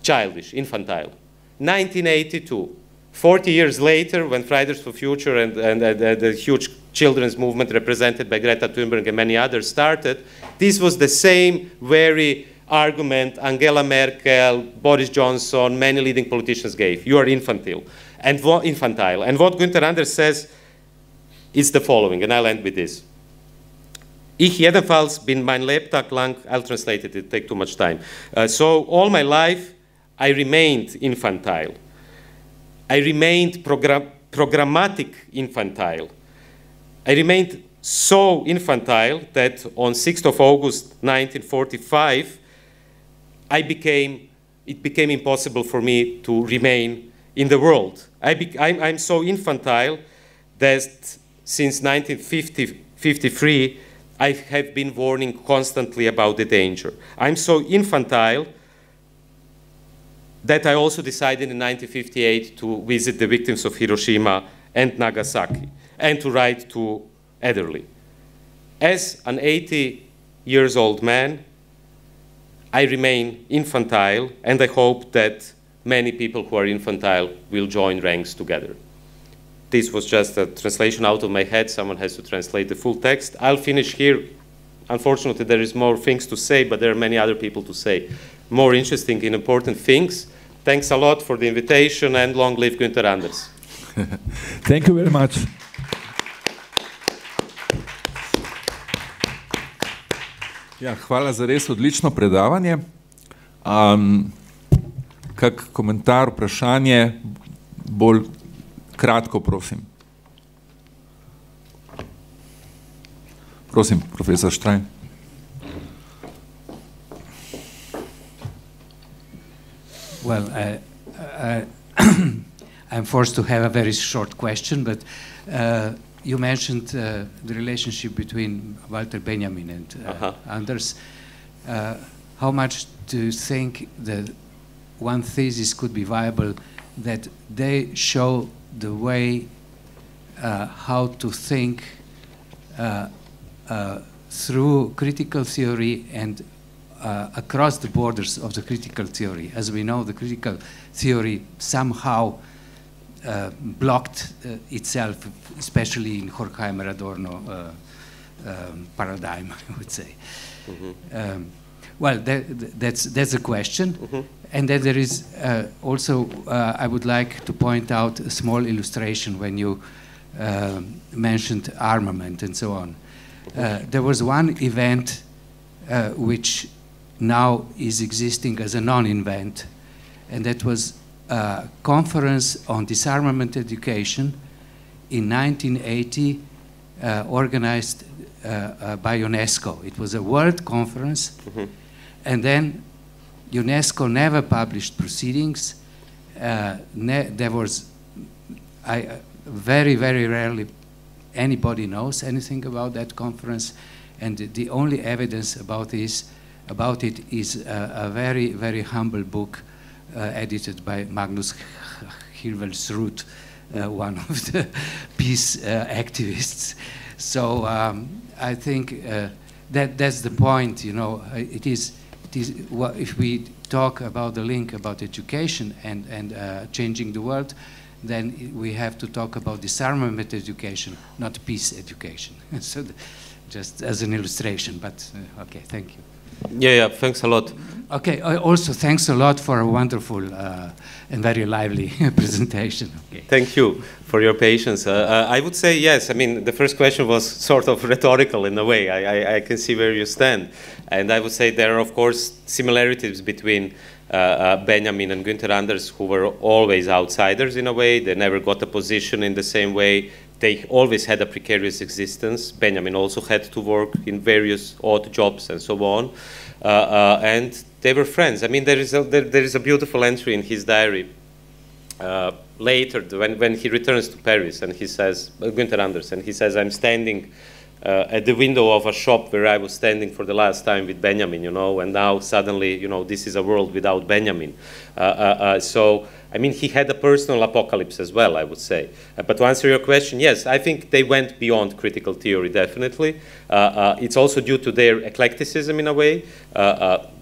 childish, infantile. 1982, 40 years later, when Fridays for Future and the huge children's movement represented by Greta Thunberg and many others started, this was the same very argument Angela Merkel, Boris Johnson, many leading politicians gave. You are infantile. And what Günther Anders says is the following, and I'll end with this. Ich jedenfalls bin mein Lebtag lang, I'll translate it, it takes too much time. So all my life, I remained infantile. I remained programmatic infantile. I remained so infantile that on 6th of August 1945, it became impossible for me to remain in the world. I'm so infantile that since 1953, I have been warning constantly about the danger. I'm so infantile that I also decided in 1958 to visit the victims of Hiroshima and Nagasaki and to write to Eatherly. As an 80-year-old man, I remain infantile, and I hope that many people who are infantile will join ranks together. This was just a translation out of my head. Someone has to translate the full text. I'll finish here. Unfortunately, there is more things to say, but there are many other people to say more interesting and important things. Thanks a lot for the invitation, and long live Günther Anders. Thank you very much. Ja, hvala za res odlično predavanje. Kak komentar, vprašanje, bolj kratko, prosim. Prosim, profesor Štrajn. Well, I'm forced to have a very short question, but you mentioned the relationship between Walter Benjamin and Anders. How much do you think that one thesis could be viable, that they show the way how to think through critical theory and across the borders of the critical theory? As we know, the critical theory somehow blocked itself, especially in Horkheimer Adorno paradigm, I would say. Well, that's a question. And then there is also, I would like to point out a small illustration when you mentioned armament and so on. There was one event which now is existing as a non-event, and that was a conference on disarmament education in 1980, organized by UNESCO. It was a world conference, and then UNESCO never published proceedings. There was, very, very rarely anybody knows anything about that conference, and the only evidence about this, about it, is a very, very humble book edited by Magnus Hirvelsrud, one of the peace activists. So I think that's the point, you know. If we talk about the link about education and changing the world, then we have to talk about disarmament education, not peace education. So just as an illustration, but okay, thank you. Yeah, thanks a lot. Okay, also thanks a lot for a wonderful and very lively presentation. Okay. Thank you for your patience. I would say yes. I mean, the first question was sort of rhetorical in a way. I can see where you stand. And I would say there are, of course, similarities between Benjamin and Günther Anders, who were always outsiders in a way. They never got a position in the same way. They always had a precarious existence. Benjamin also had to work in various odd jobs and so on. And they were friends. I mean, there is a beautiful entry in his diary later, when he returns to Paris, and he says, Günther Anders, and he says, I'm standing at the window of a shop where I was standing for the last time with Benjamin, you know, and now suddenly, you know, this is a world without Benjamin. So, I mean, he had a personal apocalypse as well, I would say. But to answer your question, yes, I think they went beyond critical theory, definitely. It's also due to their eclecticism in a way.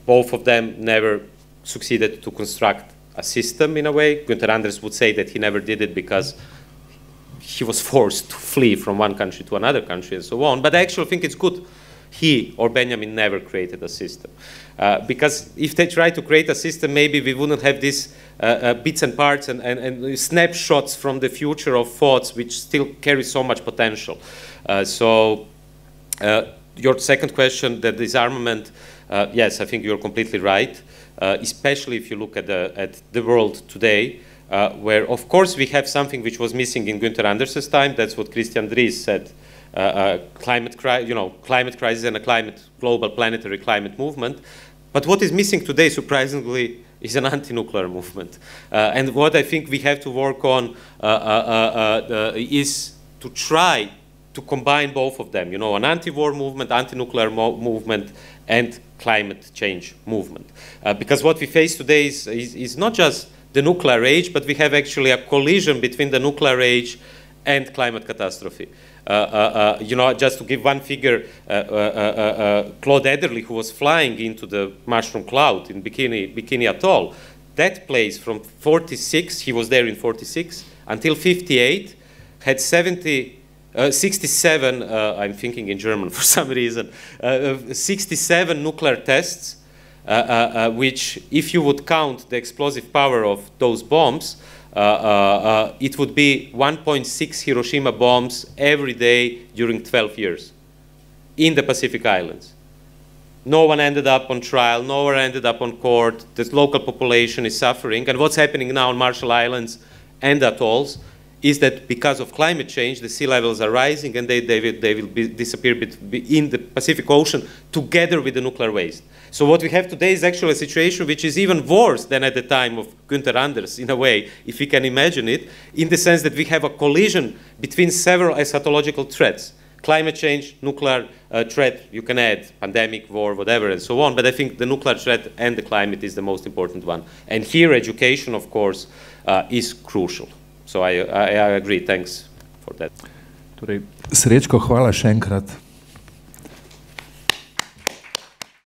Both of them never succeeded to construct a system in a way. Günther Anders would say that he never did it because he was forced to flee from one country to another country and so on. But I actually think it's good he or Benjamin never created a system. Because if they tried to create a system, maybe we wouldn't have these bits and parts and snapshots from the future of thoughts which still carry so much potential. So your second question, the disarmament, yes, I think you're completely right, especially if you look at the world today, where, of course, we have something which was missing in Günther Anders' time. That's what Christian Dries said. Climate crisis and a global planetary climate movement. But what is missing today, surprisingly, is an anti-nuclear movement. And what I think we have to work on is to try to combine both of them, you know, an anti-war movement, anti-nuclear movement, and climate change movement. Because what we face today is not just the nuclear age, but we have actually a collision between the nuclear age and climate catastrophe. You know, just to give one figure, Claude Eatherly, who was flying into the mushroom cloud in Bikini Atoll, that place from 46, he was there in 46, until 58, had 67, I'm thinking in German for some reason, 67 nuclear tests, which, if you would count the explosive power of those bombs, it would be 1.6 Hiroshima bombs every day during 12 years in the Pacific Islands. No one ended up on trial, no one ended up on court, the local population is suffering, and what's happening now on Marshall Islands and atolls is that because of climate change, the sea levels are rising and they will disappear in the Pacific Ocean together with the nuclear waste. So what we have today is actually a situation which is even worse than at the time of Günther Anders, in a way, if we can imagine it, in the sense that we have a collision between several eschatological threats. Climate change, nuclear threat, you can add pandemic, war, whatever, and so on, but I think the nuclear threat and the climate is the most important one. And here education, of course, is crucial. So I agree. Thanks for that. Torej, Srečko, hvala še enkrat.